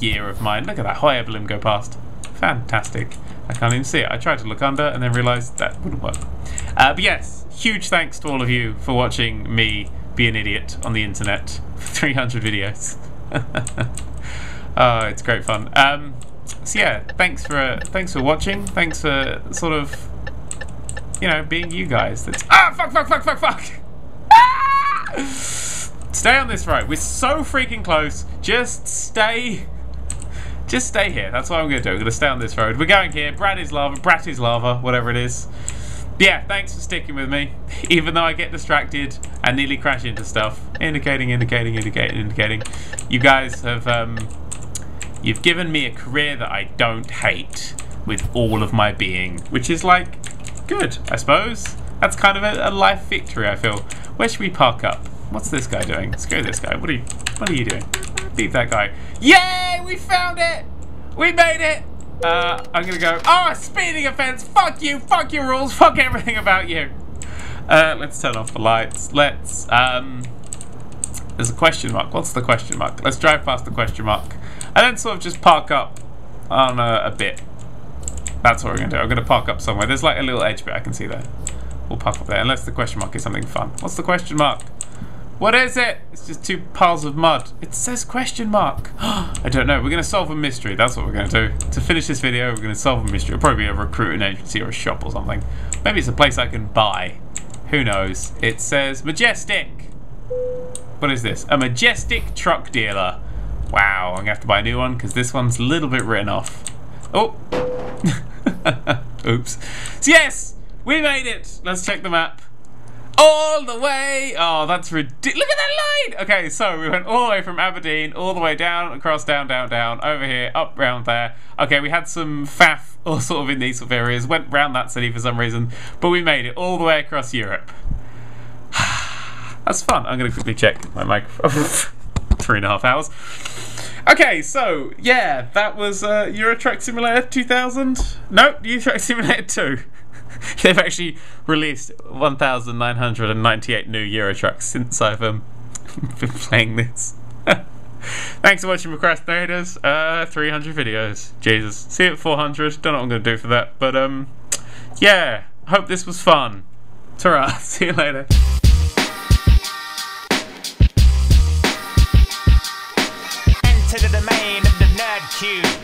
year of mine. Look at that high balloon go past. Fantastic. I can't even see it. I tried to look under and then realised that wouldn't work. But yes, huge thanks to all of you for watching me be an idiot on the internet for 300 videos. Oh, it's great fun. So yeah, thanks for watching. Thanks for sort of... you know, being you guys. That's fuck. Ah! Stay on this road. We're so freaking close. Just stay here. That's what I'm gonna do. I'm gonna stay on this road. We're going here. Bratislava, whatever it is. Yeah, thanks for sticking with me, even though I get distracted and nearly crash into stuff. Indicating. You guys have you've given me a career that I don't hate with all of my being, which is like Good, I suppose. That's kind of a life victory, I feel. Where should we park up? What's this guy doing? Let's go this guy. What are you doing? Beat that guy. Yay! We found it! We made it! I'm gonna go, oh, a speeding offense! Fuck you! Fuck your rules! Fuck everything about you! Let's turn off the lights. Let's, there's a question mark. What's the question mark? Let's drive past the question mark. And then sort of just park up on a bit. That's what we're gonna do. I'm gonna park up somewhere. There's like a little edge bit I can see there. We'll park up there, unless the question mark is something fun. What's the question mark? What is it? It's just two piles of mud. It says question mark. I don't know. We're going to solve a mystery. That's what we're going to do. To finish this video, we're going to solve a mystery. It'll probably be a recruiting agency or a shop or something. Maybe it's a place I can buy. Who knows? It says Majestic. What is this? A Majestic truck dealer. Wow. I'm going to have to buy a new one because this one's a little bit written off. Oh. Oops. So yes, we made it. Let's check the map. All the way! Oh, that's ridiculous. Look at that line! Okay, so we went all the way from Aberdeen, all the way down, across, down, down, down, over here, up, round there. Okay, we had some faff all sort of in these sort of areas, went round that city for some reason, but we made it all the way across Europe. That's fun. I'm going to quickly check my microphone. 3.5 hours. Okay, so, yeah, that was Euro Truck Simulator 2000. Nope, Euro Truck Simulator 2. They've actually released 1,998 new Euro Trucks since I've been playing this. Thanks for watching Procrastinators. 300 videos. Jesus. See you at 400. Don't know what I'm going to do for that. But, yeah. Hope this was fun. Ta-ra. See you later. Enter the domain of the nerd cube.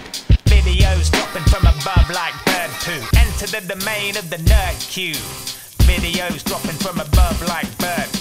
Videos dropping from above like bird poo. Enter the domain of the nerd cube. Videos dropping from above like bird poo.